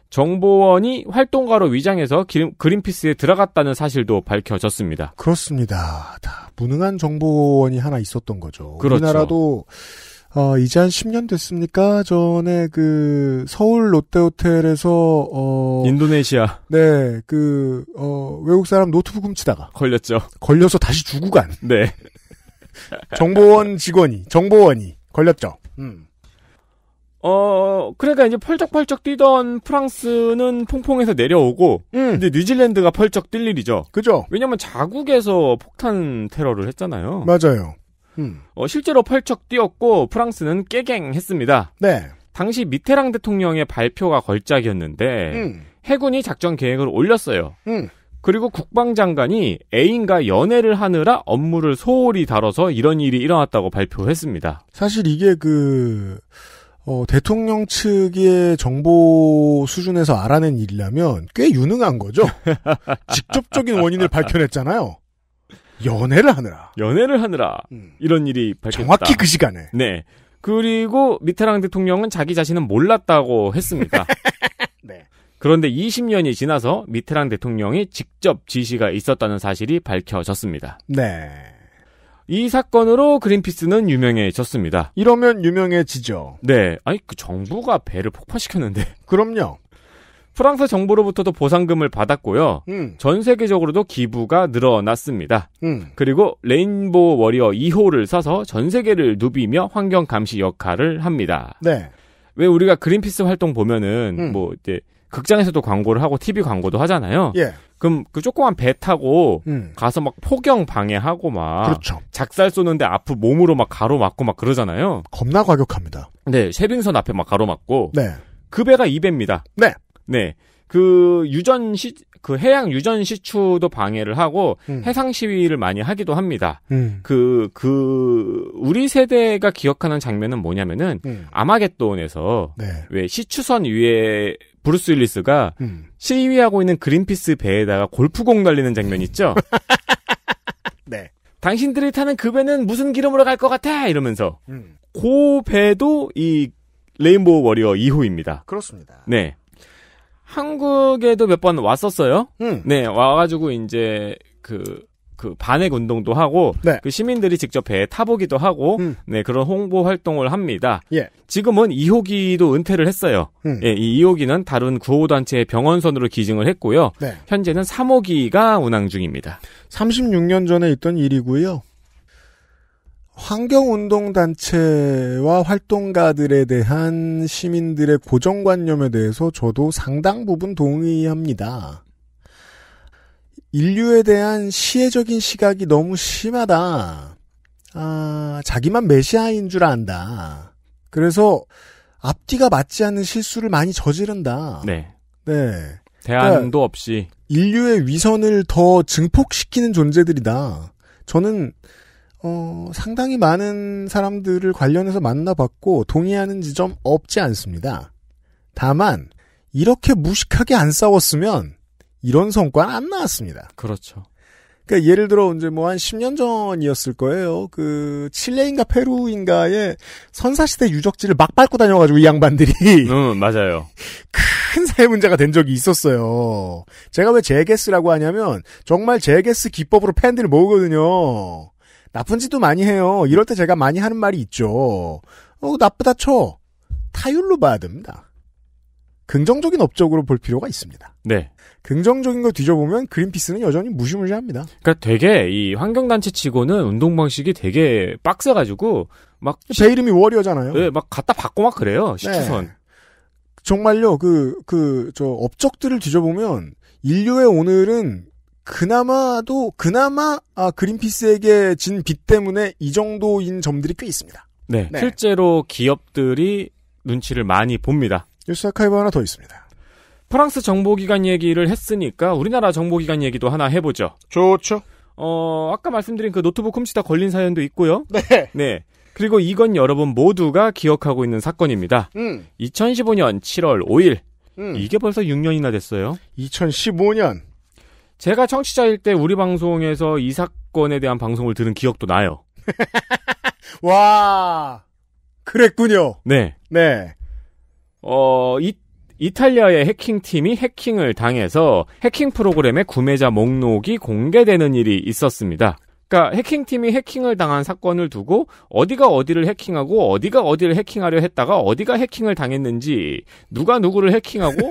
정보원이 활동가로 위장해서 그린피스에 들어갔다는 사실도 밝혀졌습니다. 그렇습니다. 다 무능한 정보원이 하나 있었던 거죠. 그렇죠. 우리나라도 이제 한 10년 됐습니까? 전에 그 서울 롯데호텔에서 인도네시아 네, 그 외국 사람 노트북 훔치다가 걸려서 다시 주고 간. 네. 정보원이 걸렸죠. 그러니까 이제 펄쩍펄쩍 뛰던 프랑스는 퐁퐁해서 내려오고, 근데 뉴질랜드가 펄쩍 뛸 일이죠. 그죠? 왜냐면 자국에서 폭탄 테러를 했잖아요. 맞아요. 실제로 펄쩍 뛰었고, 프랑스는 깨갱했습니다. 네. 당시 미테랑 대통령의 발표가 걸작이었는데, 해군이 작전 계획을 올렸어요. 그리고 국방장관이 애인과 연애를 하느라 업무를 소홀히 다뤄서 이런 일이 일어났다고 발표했습니다. 사실 이게 대통령 측의 정보 수준에서 알아낸 일이라면 꽤 유능한 거죠. 직접적인 원인을 밝혀냈잖아요. 연애를 하느라. 이런 일이 밝혔다. 정확히 그 시간에. 네. 그리고 미테랑 대통령은 자기 자신은 몰랐다고 했습니다. 네. 그런데 20년이 지나서 미테랑 대통령이 직접 지시가 있었다는 사실이 밝혀졌습니다. 네. 이 사건으로 그린피스는 유명해졌습니다. 이러면 유명해지죠. 네. 아니, 그 정부가 배를 폭파시켰는데. 그럼요. 프랑스 정부로부터도 보상금을 받았고요. 전 세계적으로도 기부가 늘어났습니다. 그리고 레인보우 워리어 2호를 사서 전 세계를 누비며 환경 감시 역할을 합니다. 네. 왜 우리가 그린피스 활동 보면은 뭐 이제 극장에서도 광고를 하고 TV 광고도 하잖아요. 예. 그럼 그 조그만 배 타고 가서 막 포경 방해하고 막 그렇죠. 작살 쏘는데 앞으로 몸으로 막 가로막고 막 그러잖아요. 겁나 과격합니다. 네, 쉐빙선 앞에 막 가로막고. 네. 그 배가 이 배입니다. 네. 그 해양 유전 시추도 방해를 하고 해상 시위를 많이 하기도 합니다. 우리 세대가 기억하는 장면은 뭐냐면은 아마겟돈에서 네. 왜 시추선 위에 브루스 윌리스가 시위하고 있는 그린피스 배에다가 골프공 날리는 장면 있죠? 네. 당신들이 타는 그 배는 무슨 기름으로 갈 것 같아? 이러면서. 그 배도 이 레인보우 워리어 2호입니다. 그렇습니다. 네. 한국에도 몇 번 왔었어요. 네, 와가지고 이제 그 반핵 운동도 하고 네. 그 시민들이 직접 배에 타보기도 하고 네 그런 홍보 활동을 합니다. 예. 지금은 2호기도 은퇴를 했어요. 예, 이 2호기는 다른 구호단체의 병원선으로 기증을 했고요. 네. 현재는 3호기가 운항 중입니다. 36년 전에 있던 일이고요. 환경운동단체와 활동가들에 대한 시민들의 고정관념에 대해서 저도 상당 부분 동의합니다. 인류에 대한 시혜적인 시각이 너무 심하다. 아, 자기만 메시아인 줄 안다. 그래서 앞뒤가 맞지 않는 실수를 많이 저지른다. 네. 네. 대안도 그러니까 없이. 인류의 위선을 더 증폭시키는 존재들이다. 저는 상당히 많은 사람들을 관련해서 만나봤고 동의하는 지점 없지 않습니다. 다만 이렇게 무식하게 안 싸웠으면 이런 성과는 안 나왔습니다. 그렇죠. 그러니까 예를 들어 이제 뭐 한 10년 전이었을 거예요. 그 칠레인가 페루인가에 선사시대 유적지를 막 밟고 다녀가지고 이 양반들이. 맞아요. 큰 사회 문제가 된 적이 있었어요. 제가 왜 제게스라고 하냐면 정말 제게스 기법으로 팬들을 모으거든요. 나쁜 짓도 많이 해요. 이럴 때 제가 많이 하는 말이 있죠. 나쁘다 쳐. 타율로 봐야 됩니다. 긍정적인 업적으로 볼 필요가 있습니다. 네. 긍정적인 거 뒤져보면 그린피스는 여전히 무시무시합니다. 그러니까 되게 이 환경단체 치고는 운동 방식이 되게 빡세가지고 막 제 이름이 워리어잖아요. 네, 막 갖다 받고 막 그래요. 시추선. 네. 정말요. 저 업적들을 뒤져보면 인류의 오늘은 그나마 그린피스에게 진 빚 때문에 이 정도인 점들이 꽤 있습니다. 네, 네. 실제로 기업들이 눈치를 많이 봅니다. 뉴스 아카이브 하나 더 있습니다. 프랑스 정보기관 얘기를 했으니까 우리나라 정보기관 얘기도 하나 해보죠. 좋죠. 아까 말씀드린 그 노트북 훔치다 걸린 사연도 있고요. 네. 네. 그리고 이건 여러분 모두가 기억하고 있는 사건입니다. 2015년 7월 5일. 이게 벌써 6년이나 됐어요. 2015년. 제가 청취자일 때 우리 방송에서 이 사건에 대한 방송을 들은 기억도 나요. 와, 그랬군요. 네. 네. 이탈리아의 해킹팀이 해킹을 당해서 해킹 프로그램의 구매자 목록이 공개되는 일이 있었습니다. 그러니까 해킹팀이 해킹을 당한 사건을 두고 어디가 어디를 해킹하고 어디가 어디를 해킹하려 했다가 어디가 해킹을 당했는지 누가 누구를 해킹하고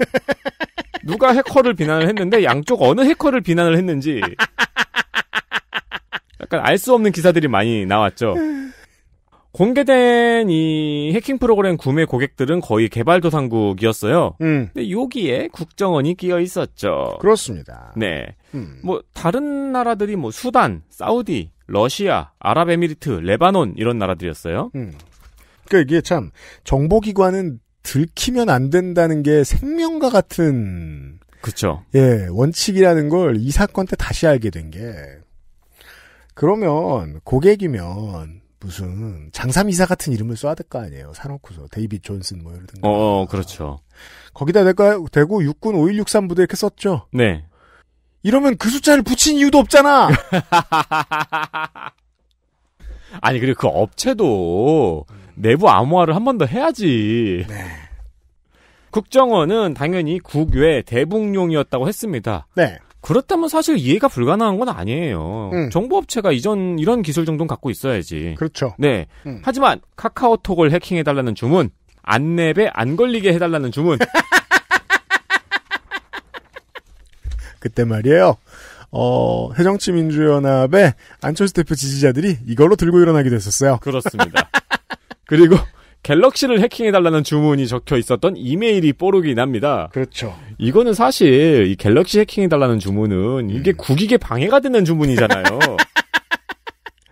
누가 해커를 비난을 했는데 양쪽 어느 해커를 비난을 했는지 약간 알 수 없는 기사들이 많이 나왔죠. 공개된 이 해킹 프로그램 구매 고객들은 거의 개발도상국이었어요. 근데 여기에 국정원이 끼어 있었죠. 그렇습니다. 네. 뭐 다른 나라들이 뭐 수단, 사우디, 러시아, 아랍에미리트, 레바논 이런 나라들이었어요. 그러니까 이게 참 정보기관은 들키면 안 된다는 게 생명과 같은 그렇죠. 예, 원칙이라는 걸 이 사건 때 다시 알게 된 게 그러면 고객이면 무슨 장삼이사 같은 이름을 써야 될 거 아니에요. 사놓고서 데이빗 존슨 뭐 이러든가. 그렇죠. 거기다 대구 육군 5163 부대 이렇게 썼죠. 네. 이러면 그 숫자를 붙인 이유도 없잖아. 아니 그리고 그 업체도 내부 암호화를 한 번 더 해야지. 네. 국정원은 당연히 국외 대북용이었다고 했습니다. 네. 그렇다면 사실 이해가 불가능한 건 아니에요. 정보업체가 이런 기술 정도는 갖고 있어야지. 그렇죠. 네. 하지만 카카오톡을 해킹해달라는 주문, 안랩에 안 걸리게 해달라는 주문. 그때 말이에요. 해정치민주연합의 안철수 대표 지지자들이 이걸로 들고 일어나기도 했었어요. 그렇습니다. 그리고 갤럭시를 해킹해달라는 주문이 적혀 있었던 이메일이 뽀록이 납니다. 그렇죠. 이거는 사실 이 갤럭시 해킹해달라는 주문은 이게 국익에 방해가 되는 주문이잖아요.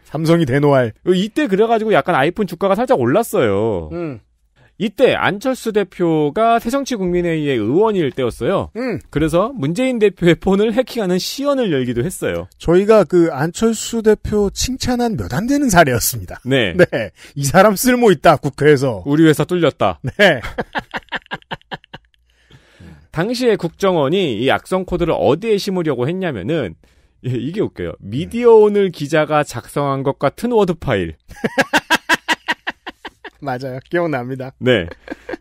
삼성이 대노할. 이때 그래가지고 약간 아이폰 주가가 살짝 올랐어요. 이때 안철수 대표가 새정치국민회의의 의원일 때였어요. 그래서 문재인 대표의 폰을 해킹하는 시연을 열기도 했어요. 저희가 그 안철수 대표 칭찬한 몇 안 되는 사례였습니다. 네. 네. 이 사람 쓸모 있다, 국회에서. 우리 회사 뚫렸다. 네. 당시에 국정원이 이 악성 코드를 어디에 심으려고 했냐면은, 이게 웃겨요. 미디어 오늘 기자가 작성한 것 같은 워드 파일. 맞아요. 기억납니다. 네.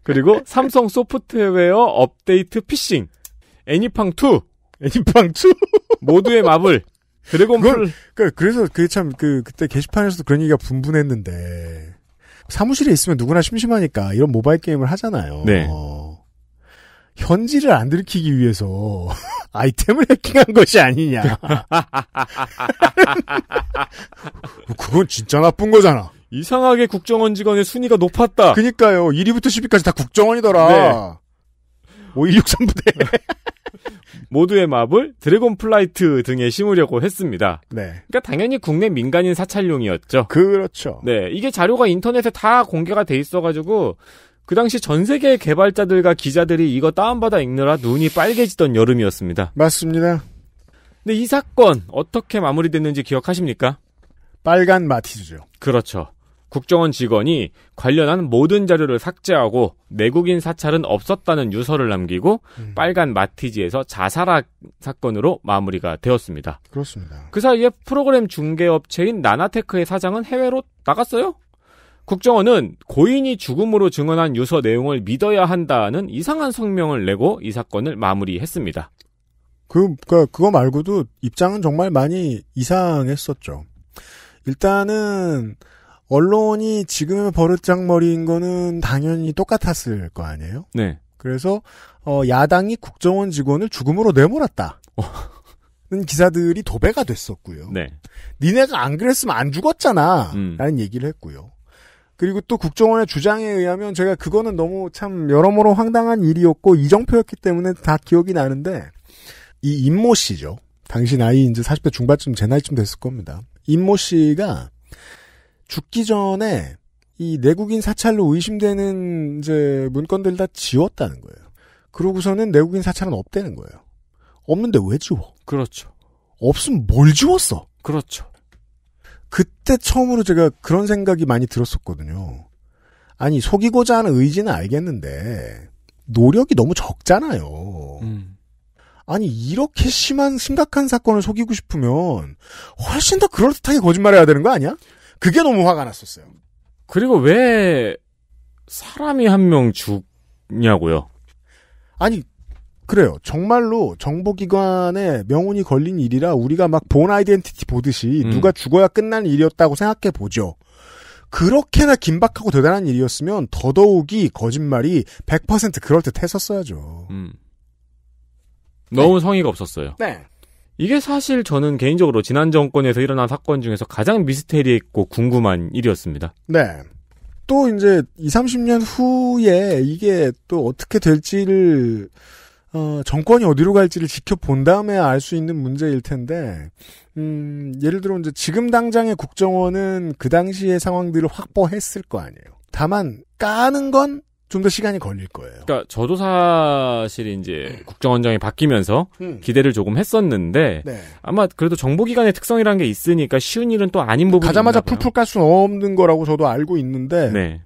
그리고 삼성 소프트웨어 업데이트 피싱. 애니팡2. 애니팡2? 모두의 마블. 드래곤볼. 그래서 그게 참, 그때 게시판에서도 그런 얘기가 분분했는데. 사무실에 있으면 누구나 심심하니까 이런 모바일 게임을 하잖아요. 네. 현지를 안 들키기 위해서 아이템을 해킹한 것이 아니냐. 그건 진짜 나쁜 거잖아. 이상하게 국정원 직원의 순위가 높았다. 그러니까요. 1위부터 10위까지 다 국정원이더라. 네. 5163부대. 모두의 마블, 드래곤 플라이트 등에 심으려고 했습니다. 네. 그러니까 당연히 국내 민간인 사찰용이었죠. 그렇죠. 네, 이게 자료가 인터넷에 다 공개가 돼 있어가지고 그 당시 전 세계의 개발자들과 기자들이 이거 다운받아 읽느라 눈이 빨개지던 여름이었습니다. 맞습니다. 근데 이 사건 어떻게 마무리됐는지 기억하십니까? 빨간 마티즈죠. 그렇죠. 국정원 직원이 관련한 모든 자료를 삭제하고 내국인 사찰은 없었다는 유서를 남기고 빨간 마티즈에서 자살학 사건으로 마무리가 되었습니다. 그렇습니다. 그 사이에 프로그램 중개업체인 나나테크의 사장은 해외로 나갔어요. 국정원은 고인이 죽음으로 증언한 유서 내용을 믿어야 한다는 이상한 성명을 내고 이 사건을 마무리했습니다. 그거 말고도 입장은 정말 많이 이상했었죠. 일단은 언론이 지금의 버릇장머리인 거는 당연히 똑같았을 거 아니에요? 네. 그래서 야당이 국정원 직원을 죽음으로 내몰았다. 는 기사들이 도배가 됐었고요. 네. 니네가 안 그랬으면 안 죽었잖아. 라는 얘기를 했고요. 그리고 또 국정원의 주장에 의하면 제가 그거는 너무 참 여러모로 황당한 일이었고 이정표였기 때문에 다 기억이 나는데 이 임모 씨죠. 당시 나이 이제 40대 중반쯤 제 나이쯤 됐을 겁니다. 임모 씨가 죽기 전에 이 내국인 사찰로 의심되는 이제 문건들 다 지웠다는 거예요. 그러고서는 내국인 사찰은 없대는 거예요. 없는데 왜 지워? 그렇죠. 없으면 뭘 지웠어? 그렇죠. 그때 처음으로 제가 그런 생각이 많이 들었었거든요. 아니 속이고자 하는 의지는 알겠는데 노력이 너무 적잖아요. 아니 이렇게 심한 심각한 사건을 속이고 싶으면 훨씬 더 그럴듯하게 거짓말해야 되는 거 아니야? 그게 너무 화가 났었어요. 그리고 왜 사람이 한 명 죽냐고요? 아니 그래요. 정말로 정보기관에 명운이 걸린 일이라 우리가 막 본 아이덴티티 보듯이 누가 죽어야 끝난 일이었다고 생각해 보죠. 그렇게나 긴박하고 대단한 일이었으면 더더욱이 거짓말이 100% 그럴듯했었어야죠. 너무 네. 성의가 없었어요. 네. 이게 사실 저는 개인적으로 지난 정권에서 일어난 사건 중에서 가장 미스테리 있고 궁금한 일이었습니다. 네. 또 이제 20, 30년 후에 이게 또 어떻게 될지를 정권이 어디로 갈지를 지켜본 다음에 알 수 있는 문제일 텐데, 예를 들어 이제 지금 당장의 국정원은 그 당시의 상황들을 확보했을 거 아니에요. 다만 까는 건 좀 더 시간이 걸릴 거예요. 그러니까 저도 사실 이제 국정원장이 바뀌면서 기대를 조금 했었는데 네. 아마 그래도 정보기관의 특성이라는 게 있으니까 쉬운 일은 또 아닌 부분이 가자마자 풀풀 깔 수는 없는 거라고 저도 알고 있는데 네.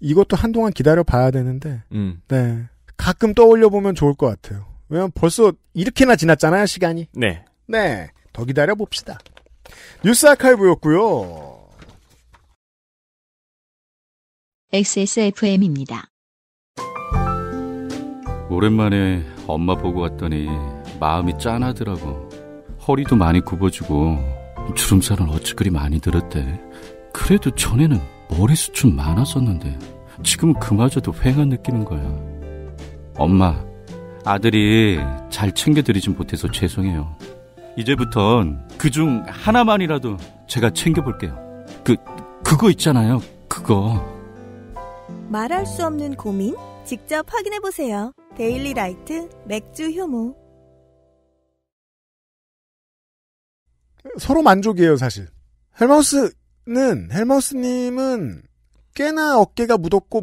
이것도 한동안 기다려 봐야 되는데 네. 가끔 떠올려보면 좋을 것 같아요. 왜냐면 벌써 이렇게나 지났잖아요, 시간이. 네. 네. 더 기다려봅시다. 뉴스 아카이브였고요. XSFM입니다. 오랜만에 엄마 보고 왔더니 마음이 짠하더라고. 허리도 많이 굽어지고 주름살은 어찌 그리 많이 들었대. 그래도 전에는 머리숱은 많았었는데 지금은 그마저도 휑한 느끼는 거야. 엄마, 아들이 잘 챙겨드리지 못해서 죄송해요. 이제부턴 그중 하나만이라도 제가 챙겨볼게요. 그거 있잖아요, 그거. 말할 수 없는 고민? 직접 확인해보세요. 데일리라이트 맥주 효모. 서로 만족이에요, 사실. 헬마우스님은 꽤나 어깨가 무겁고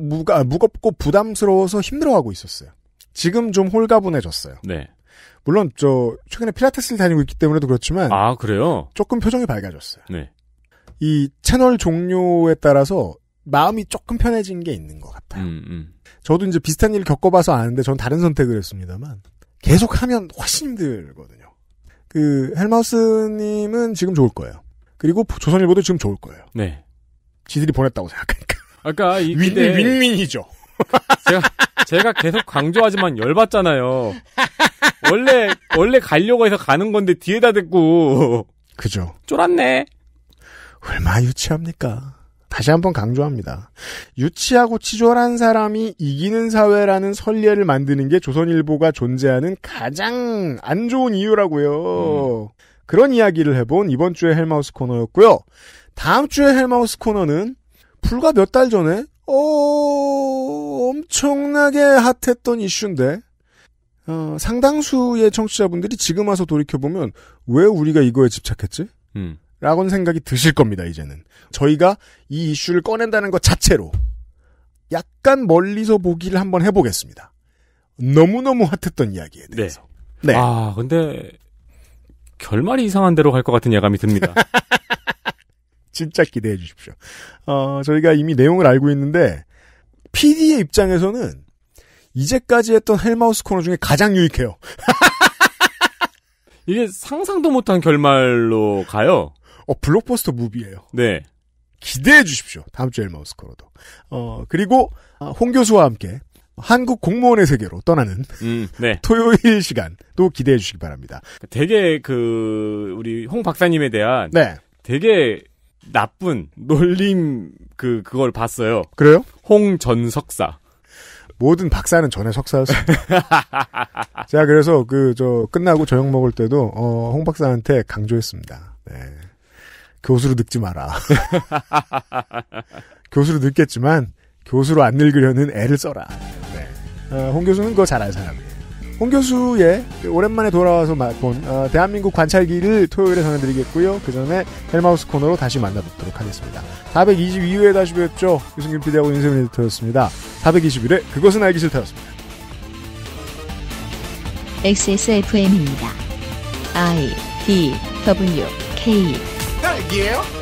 부담스러워서 힘들어하고 있었어요. 지금 좀 홀가분해졌어요. 네. 물론 저 최근에 필라테스를 다니고 있기 때문에도 그렇지만 아, 그래요? 조금 표정이 밝아졌어요. 네. 이 채널 종료에 따라서 마음이 조금 편해진 게 있는 것 같아요. 저도 이제 비슷한 일을 겪어봐서 아는데 전 다른 선택을 했습니다만 계속 하면 훨씬 힘들거든요. 헬마우스님은 지금 좋을 거예요. 그리고 조선일보도 지금 좋을 거예요. 네. 지들이 보냈다고 생각하니까. 아까 이 기대 윈윈이죠. 제가 계속 강조하지만 열받잖아요. 원래 가려고 해서 가는 건데 뒤에다 댔고. 그죠. 쫄았네. 얼마나 유치합니까? 다시 한번 강조합니다. 유치하고 치졸한 사람이 이기는 사회라는 선례를 만드는 게 조선일보가 존재하는 가장 안 좋은 이유라고요. 그런 이야기를 해본 이번 주의 헬마우스 코너였고요. 다음 주의 헬마우스 코너는 불과 몇 달 전에 엄청나게 핫했던 이슈인데 상당수의 청취자분들이 지금 와서 돌이켜보면 왜 우리가 이거에 집착했지? 라고는 생각이 드실 겁니다. 이제는 저희가 이 이슈를 꺼낸다는 것 자체로 약간 멀리서 보기를 한번 해보겠습니다. 너무너무 핫했던 이야기에 대해서. 네. 네. 아 근데 결말이 이상한 대로 갈 것 같은 예감이 듭니다. 진짜 기대해 주십시오. 저희가 이미 내용을 알고 있는데 PD의 입장에서는 이제까지 했던 헬마우스 코너 중에 가장 유익해요. 이게 상상도 못한 결말로 가요. 블록버스터 무비예요. 네. 기대해 주십시오. 다음 주 헬마우스 코너도. 그리고 홍 교수와 함께 한국 공무원의 세계로 떠나는 네. 토요일 시간도 기대해 주시기 바랍니다. 되게 우리 홍 박사님에 대한 네. 되게 나쁜 놀림 그걸 봤어요. 그래요? 홍 전 석사. 모든 박사는 전에 석사였습니다. 제가 그래서 끝나고 저녁 먹을 때도 홍 박사한테 강조했습니다. 네. 교수로 늙지 마라. 교수로 늙겠지만 교수로 안 늙으려는 애를 써라. 네. 홍 교수는 그거 잘 아는 사람이에요. 홍 교수의 오랜만에 돌아와서 본 대한민국 관찰기를 토요일에 전해드리겠고요. 그 전에 헬마우스 코너로 다시 만나뵙도록 하겠습니다. 422회에 다시 뵙죠. 유승균 PD하고 윤세빈 에디터였습니다. 421회 그것은 알기 싫다였습니다. XSFM입니다. I, D, W, K. 딸기예요?